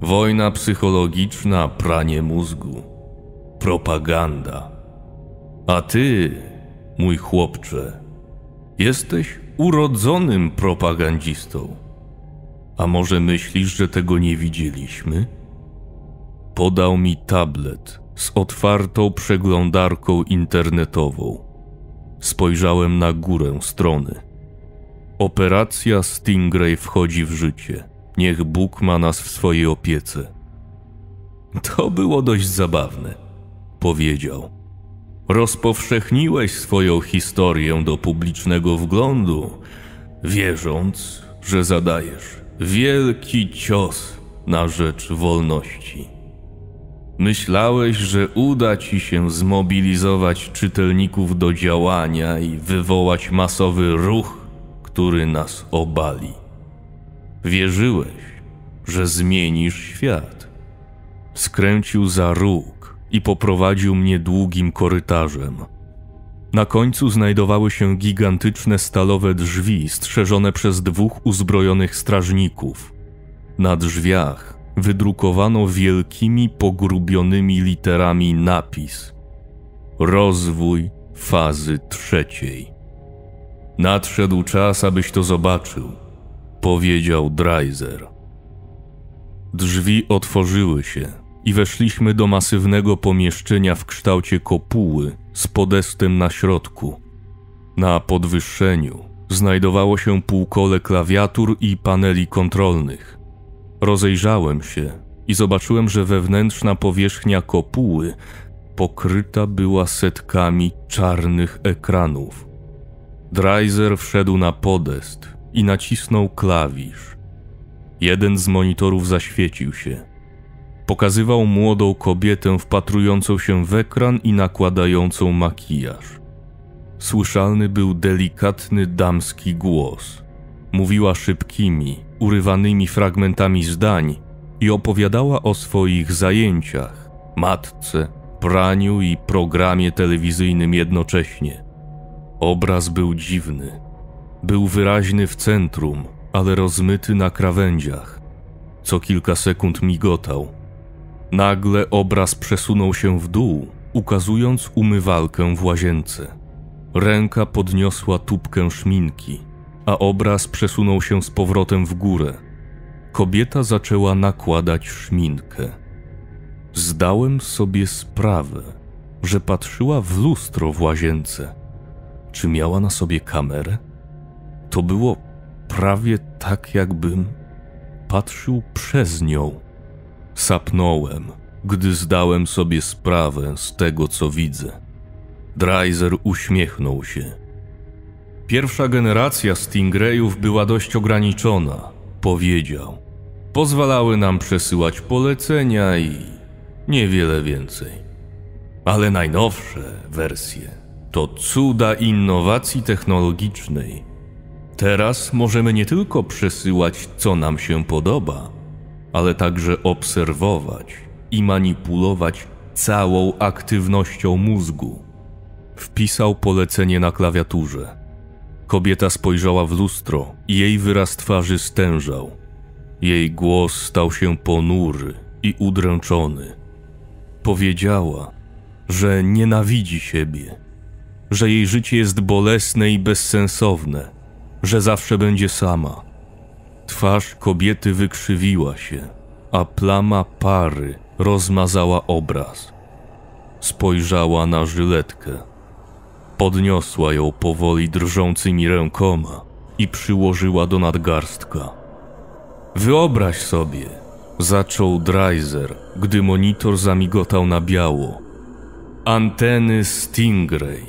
Wojna psychologiczna, pranie mózgu, propaganda. A ty, mój chłopcze, jesteś urodzonym propagandzistą. A może myślisz, że tego nie widzieliśmy? Podał mi tablet z otwartą przeglądarką internetową. Spojrzałem na górę strony. Operacja Stingray wchodzi w życie. Niech Bóg ma nas w swojej opiece. To było dość zabawne, powiedział. Rozpowszechniłeś swoją historię do publicznego wglądu, wierząc, że zadajesz wielki cios na rzecz wolności. Myślałeś, że uda ci się zmobilizować czytelników do działania i wywołać masowy ruch, który nas obali. Wierzyłeś, że zmienisz świat. Skręcił za róg i poprowadził mnie długim korytarzem. Na końcu znajdowały się gigantyczne stalowe drzwi strzeżone przez dwóch uzbrojonych strażników. Na drzwiach wydrukowano wielkimi, pogrubionymi literami napis „Rozwój fazy trzeciej”. Nadszedł czas, abyś to zobaczył, powiedział Dreiser. Drzwi otworzyły się i weszliśmy do masywnego pomieszczenia w kształcie kopuły z podestem na środku. Na podwyższeniu znajdowało się półkole klawiatur i paneli kontrolnych. Rozejrzałem się i zobaczyłem, że wewnętrzna powierzchnia kopuły pokryta była setkami czarnych ekranów. Dreiser wszedł na podest i nacisnął klawisz. Jeden z monitorów zaświecił się. Pokazywał młodą kobietę wpatrującą się w ekran i nakładającą makijaż. Słyszalny był delikatny damski głos. Mówiła szybkimi, urywanymi fragmentami zdań i opowiadała o swoich zajęciach, matce, praniu i programie telewizyjnym jednocześnie. Obraz był dziwny. Był wyraźny w centrum, ale rozmyty na krawędziach. Co kilka sekund migotał. Nagle obraz przesunął się w dół, ukazując umywalkę w łazience. Ręka podniosła tubkę szminki, a obraz przesunął się z powrotem w górę. Kobieta zaczęła nakładać szminkę. Zdałem sobie sprawę, że patrzyła w lustro w łazience. Czy miała na sobie kamerę? To było prawie tak, jakbym patrzył przez nią. Sapnąłem, gdy zdałem sobie sprawę z tego, co widzę. Dreiser uśmiechnął się. Pierwsza generacja Stingrayów była dość ograniczona, powiedział. Pozwalały nam przesyłać polecenia i niewiele więcej. Ale najnowsze wersje to cuda innowacji technologicznej. Teraz możemy nie tylko przesyłać, co nam się podoba, ale także obserwować i manipulować całą aktywnością mózgu. Wpisał polecenie na klawiaturze. Kobieta spojrzała w lustro i jej wyraz twarzy stężał. Jej głos stał się ponury i udręczony. Powiedziała, że nienawidzi siebie, że jej życie jest bolesne i bezsensowne, że zawsze będzie sama. Twarz kobiety wykrzywiła się, a plama pary rozmazała obraz. Spojrzała na żyletkę. Podniosła ją powoli drżącymi rękoma i przyłożyła do nadgarstka. Wyobraź sobie, zaczął Dreiser, gdy monitor zamigotał na biało. Anteny Stingray,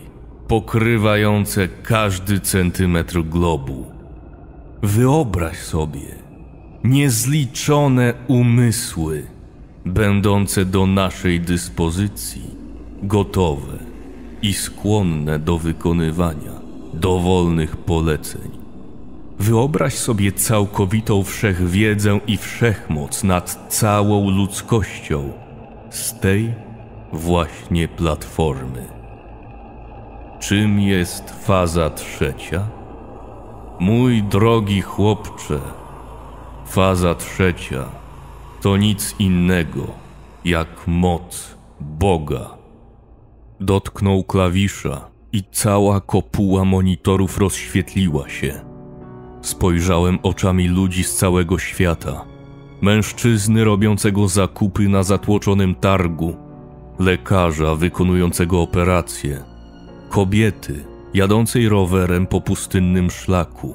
pokrywające każdy centymetr globu. Wyobraź sobie niezliczone umysły, będące do naszej dyspozycji, gotowe i skłonne do wykonywania dowolnych poleceń. Wyobraź sobie całkowitą wszechwiedzę i wszechmoc nad całą ludzkością z tej właśnie platformy. Czym jest faza trzecia? Mój drogi chłopcze, faza trzecia to nic innego jak moc Boga. Dotknął klawisza i cała kopuła monitorów rozświetliła się. Spojrzałem oczami ludzi z całego świata. Mężczyzny robiącego zakupy na zatłoczonym targu, lekarza wykonującego operację, kobiety jadącej rowerem po pustynnym szlaku,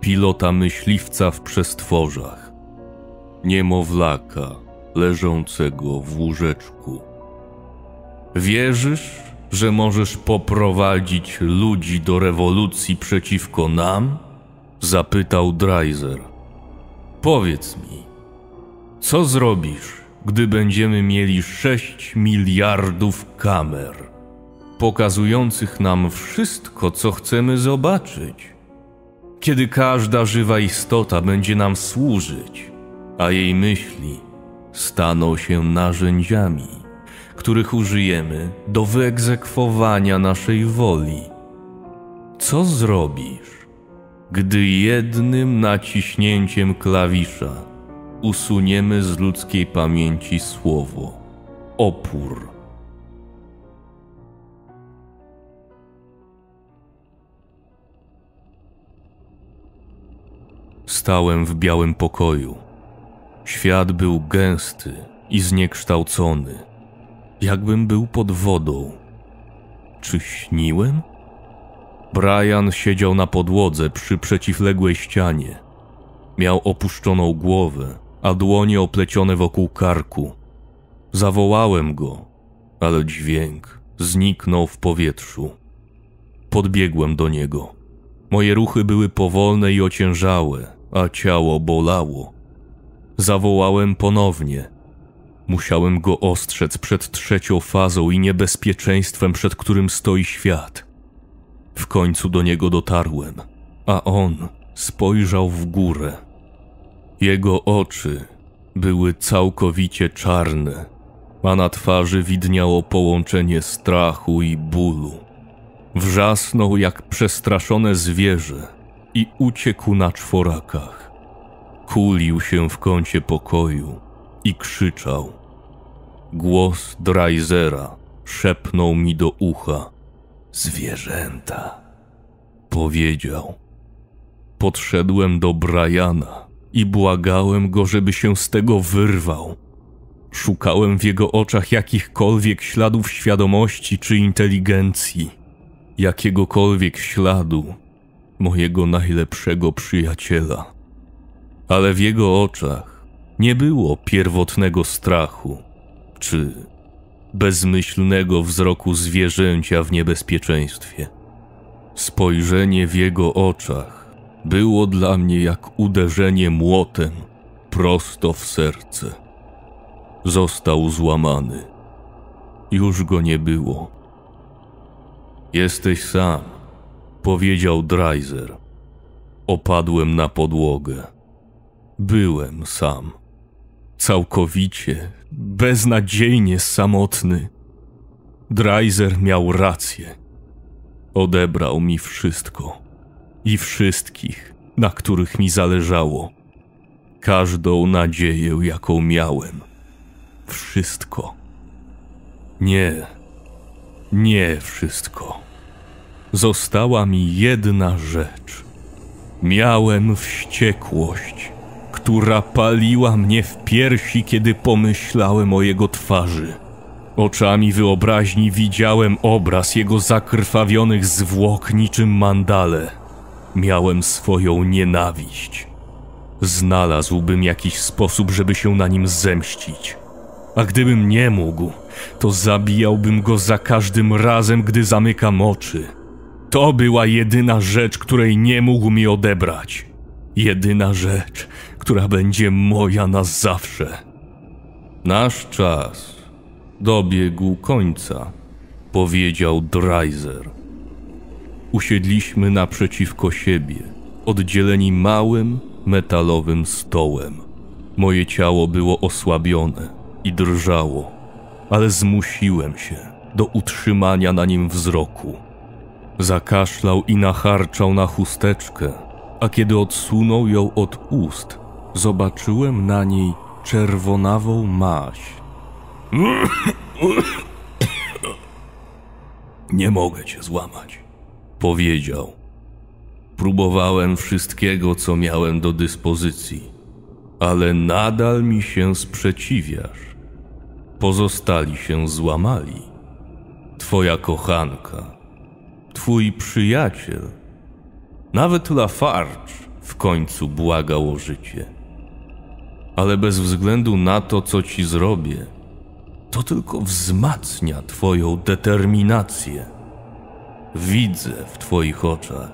pilota myśliwca w przestworzach, niemowlaka leżącego w łóżeczku. Wierzysz, że możesz poprowadzić ludzi do rewolucji przeciwko nam? Zapytał Dreiser. Powiedz mi, co zrobisz, gdy będziemy mieli sześć miliardów kamer, pokazujących nam wszystko, co chcemy zobaczyć? Kiedy każda żywa istota będzie nam służyć, a jej myśli staną się narzędziami, których użyjemy do wyegzekwowania naszej woli. Co zrobisz, gdy jednym naciśnięciem klawisza usuniemy z ludzkiej pamięci słowo opór? Stałem w białym pokoju. Świat był gęsty i zniekształcony. Jakbym był pod wodą. Czy śniłem? Brian siedział na podłodze przy przeciwległej ścianie. Miał opuszczoną głowę, a dłonie oplecione wokół karku. Zawołałem go, ale dźwięk zniknął w powietrzu. Podbiegłem do niego. Moje ruchy były powolne i ociężałe, a ciało bolało. Zawołałem ponownie. Musiałem go ostrzec przed trzecią fazą i niebezpieczeństwem, przed którym stoi świat. W końcu do niego dotarłem, a on spojrzał w górę. Jego oczy były całkowicie czarne, a na twarzy widniało połączenie strachu i bólu. Wrzasnął jak przestraszone zwierzę i uciekł na czworakach. Kulił się w kącie pokoju i krzyczał. Głos Dreisera szepnął mi do ucha. Zwierzęta, powiedział. Podszedłem do Briana i błagałem go, żeby się z tego wyrwał. Szukałem w jego oczach jakichkolwiek śladów świadomości czy inteligencji, jakiegokolwiek śladu mojego najlepszego przyjaciela. Ale w jego oczach nie było pierwotnego strachu czy bezmyślnego wzroku zwierzęcia w niebezpieczeństwie. Spojrzenie w jego oczach było dla mnie jak uderzenie młotem prosto w serce. Został złamany. Już go nie było. Jesteś sam, powiedział Dreiser. Opadłem na podłogę. Byłem sam. Całkowicie, beznadziejnie samotny. Dreiser miał rację. Odebrał mi wszystko i wszystkich, na których mi zależało. Każdą nadzieję, jaką miałem. Wszystko. Nie, nie wszystko. Została mi jedna rzecz. Miałem wściekłość, która paliła mnie w piersi, kiedy pomyślałem o jego twarzy. Oczami wyobraźni widziałem obraz jego zakrwawionych zwłok niczym mandale. Miałem swoją nienawiść. Znalazłbym jakiś sposób, żeby się na nim zemścić. A gdybym nie mógł, to zabijałbym go za każdym razem, gdy zamykam oczy. To była jedyna rzecz, której nie mógł mi odebrać. Jedyna rzecz, która będzie moja na zawsze. Nasz czas dobiegł końca, powiedział Dreiser. Usiedliśmy naprzeciwko siebie, oddzieleni małym, metalowym stołem. Moje ciało było osłabione i drżało, ale zmusiłem się do utrzymania na nim wzroku. Zakaszlał i nacharczał na chusteczkę, a kiedy odsunął ją od ust, zobaczyłem na niej czerwonawą maź. Nie mogę cię złamać, powiedział. Próbowałem wszystkiego, co miałem do dyspozycji, ale nadal mi się sprzeciwiasz. Pozostali się złamali. Twoja kochanka, twój przyjaciel, nawet Lafarge w końcu błagał o życie. Ale bez względu na to, co ci zrobię, to tylko wzmacnia twoją determinację. Widzę w twoich oczach,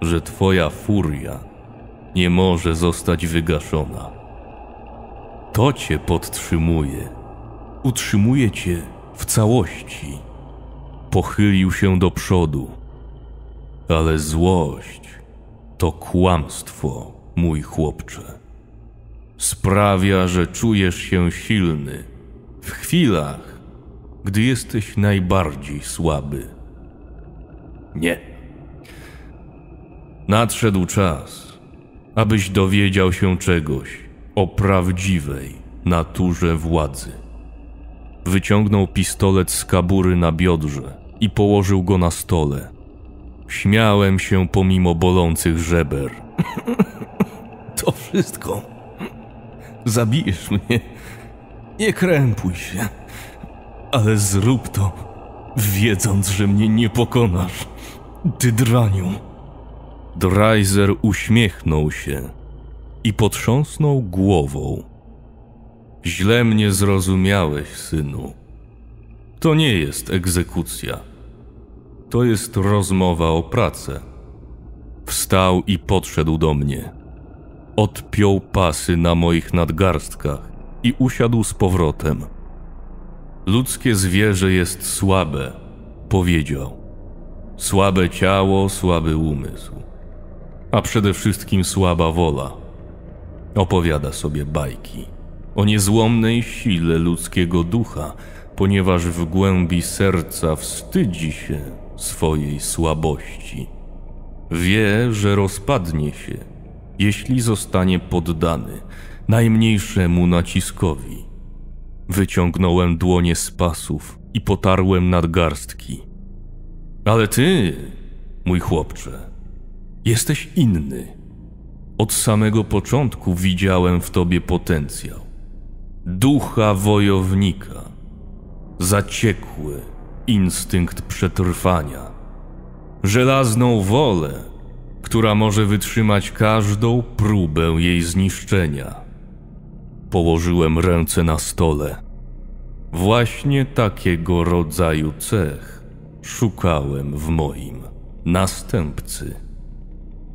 że twoja furia nie może zostać wygaszona. To cię podtrzymuje, utrzymuje cię w całości. Pochylił się do przodu. Ale złość to kłamstwo, mój chłopcze. Sprawia, że czujesz się silny w chwilach, gdy jesteś najbardziej słaby. Nie. Nadszedł czas, abyś dowiedział się czegoś o prawdziwej naturze władzy. Wyciągnął pistolet z kabury na biodrze i położył go na stole. Śmiałem się pomimo bolących żeber. To wszystko. Zabijesz mnie. Nie krępuj się. Ale zrób to, wiedząc, że mnie nie pokonasz. Ty draniu. Dreiser uśmiechnął się i potrząsnął głową. Źle mnie zrozumiałeś, synu. To nie jest egzekucja. To jest rozmowa o pracę. Wstał i podszedł do mnie. Odpiął pasy na moich nadgarstkach i usiadł z powrotem. Ludzkie zwierzę jest słabe, powiedział. Słabe ciało, słaby umysł. A przede wszystkim słaba wola. Opowiada sobie bajki. o niezłomnej sile ludzkiego ducha, ponieważ w głębi serca wstydzi się swojej słabości. Wie, że rozpadnie się, jeśli zostanie poddany najmniejszemu naciskowi. Wyciągnąłem dłonie z pasów i potarłem nadgarstki. Ale ty, mój chłopcze, jesteś inny. Od samego początku widziałem w tobie potencjał. Ducha wojownika. Zaciekły instynkt przetrwania. Żelazną wolę, która może wytrzymać każdą próbę jej zniszczenia. Położyłem ręce na stole. Właśnie takiego rodzaju cech szukałem w moim następcy.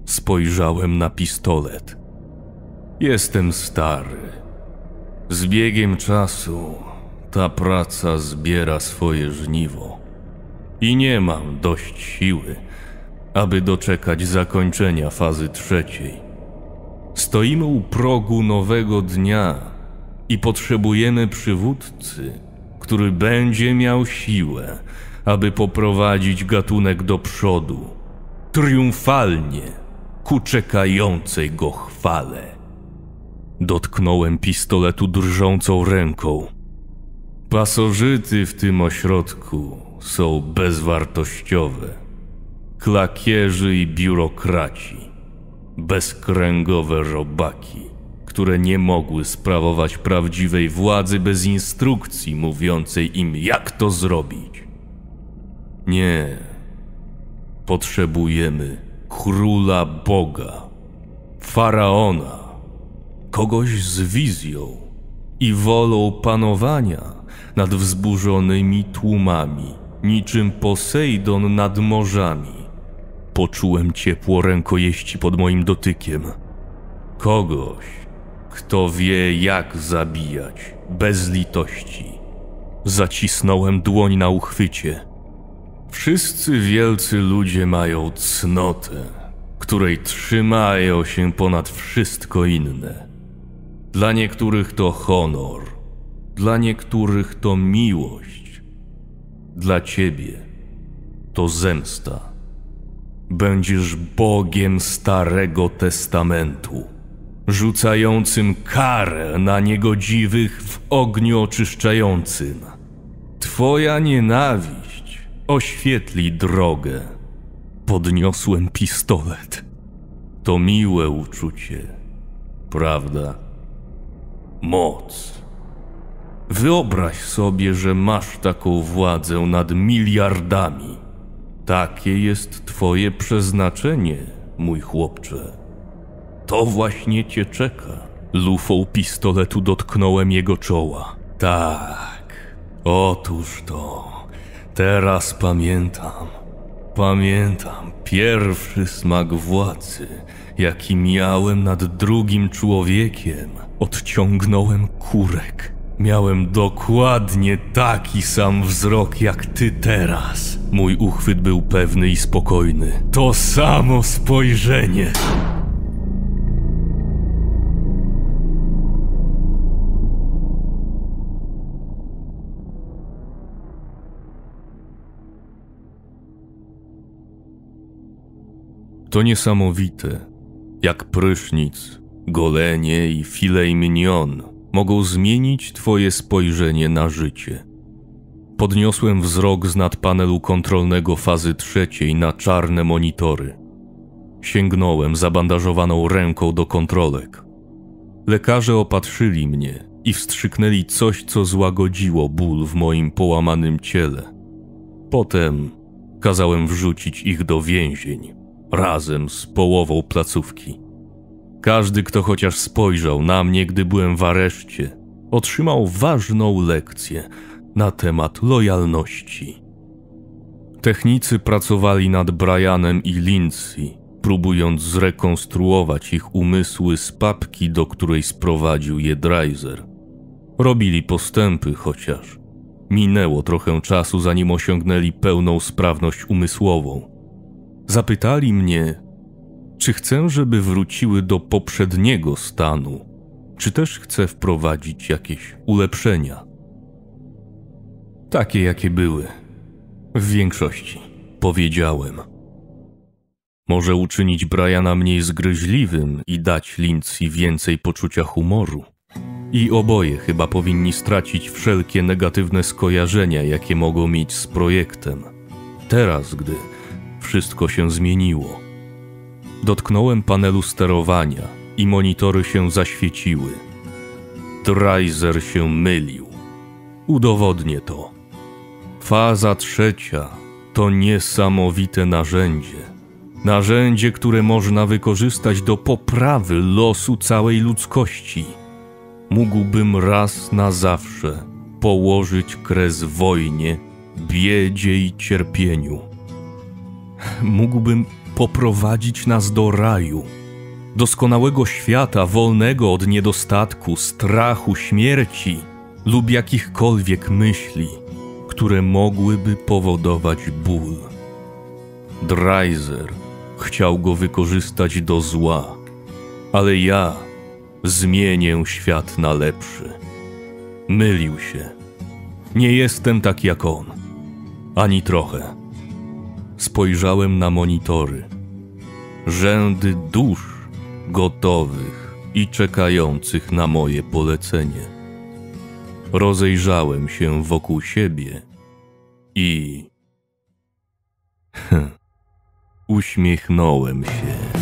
Spojrzałem na pistolet. Jestem stary. Z biegiem czasu ta praca zbiera swoje żniwo. I nie mam dość siły, aby doczekać zakończenia fazy trzeciej. Stoimy u progu nowego dnia i potrzebujemy przywódcy, który będzie miał siłę, aby poprowadzić gatunek do przodu, triumfalnie ku czekającej go chwale. Dotknąłem pistoletu drżącą ręką. Pasożyty w tym ośrodku są bezwartościowe. Klakierzy i biurokraci. Bezkręgowe robaki, które nie mogły sprawować prawdziwej władzy bez instrukcji mówiącej im, jak to zrobić. Nie. Potrzebujemy króla Boga, faraona, kogoś z wizją i wolą panowania nad wzburzonymi tłumami, niczym Posejdon nad morzami. Poczułem ciepło rękojeści pod moim dotykiem. Kogoś, kto wie, jak zabijać bez litości. Zacisnąłem dłoń na uchwycie. Wszyscy wielcy ludzie mają cnotę, której trzymają się ponad wszystko inne. Dla niektórych to honor, dla niektórych to miłość, dla ciebie to zemsta. Będziesz Bogiem Starego Testamentu, rzucającym karę na niegodziwych w ogniu oczyszczającym. Twoja nienawiść oświetli drogę. Podniosłem pistolet. To miłe uczucie, prawda? Moc. Wyobraź sobie, że masz taką władzę nad miliardami. Takie jest twoje przeznaczenie, mój chłopcze. To właśnie cię czeka. Lufą pistoletu dotknąłem jego czoła. Tak, otóż to. Teraz pamiętam. Pamiętam pierwszy smak władzy, jaki miałem nad drugim człowiekiem. Odciągnąłem kurek. Miałem dokładnie taki sam wzrok jak ty teraz. Mój uchwyt był pewny i spokojny. To samo spojrzenie. To niesamowite, jak prysznic, golenie i filet mignon mogą zmienić twoje spojrzenie na życie. Podniosłem wzrok znad panelu kontrolnego fazy trzeciej na czarne monitory. Sięgnąłem zabandażowaną ręką do kontrolek. Lekarze opatrzyli mnie i wstrzyknęli coś, co złagodziło ból w moim połamanym ciele. Potem kazałem wrzucić ich do więzień, razem z połową placówki. Każdy, kto chociaż spojrzał na mnie, gdy byłem w areszcie, otrzymał ważną lekcję na temat lojalności. Technicy pracowali nad Brianem i Lindsay, próbując zrekonstruować ich umysły z papki, do której sprowadził je Dreiser. Robili postępy, chociaż minęło trochę czasu, zanim osiągnęli pełną sprawność umysłową. Zapytali mnie, czy chcę, żeby wróciły do poprzedniego stanu, czy też chce wprowadzić jakieś ulepszenia. Takie, jakie były. W większości, powiedziałem. Może uczynić Briana mniej zgryźliwym i dać Lindsay więcej poczucia humoru. I oboje chyba powinni stracić wszelkie negatywne skojarzenia, jakie mogą mieć z projektem. Teraz, gdy wszystko się zmieniło. Dotknąłem panelu sterowania i monitory się zaświeciły. Dreiser się mylił. Udowodnię to. Faza trzecia to niesamowite narzędzie. Narzędzie, które można wykorzystać do poprawy losu całej ludzkości. Mógłbym raz na zawsze położyć kres wojnie, biedzie i cierpieniu. Mógłbym poprowadzić nas do raju, doskonałego świata wolnego od niedostatku, strachu, śmierci lub jakichkolwiek myśli, które mogłyby powodować ból. Dreiser chciał go wykorzystać do zła, ale ja zmienię świat na lepszy. Mylił się. Nie jestem tak jak on. Ani trochę. Spojrzałem na monitory. Rzędy dusz gotowych i czekających na moje polecenie. Rozejrzałem się wokół siebie i... uśmiechnąłem się.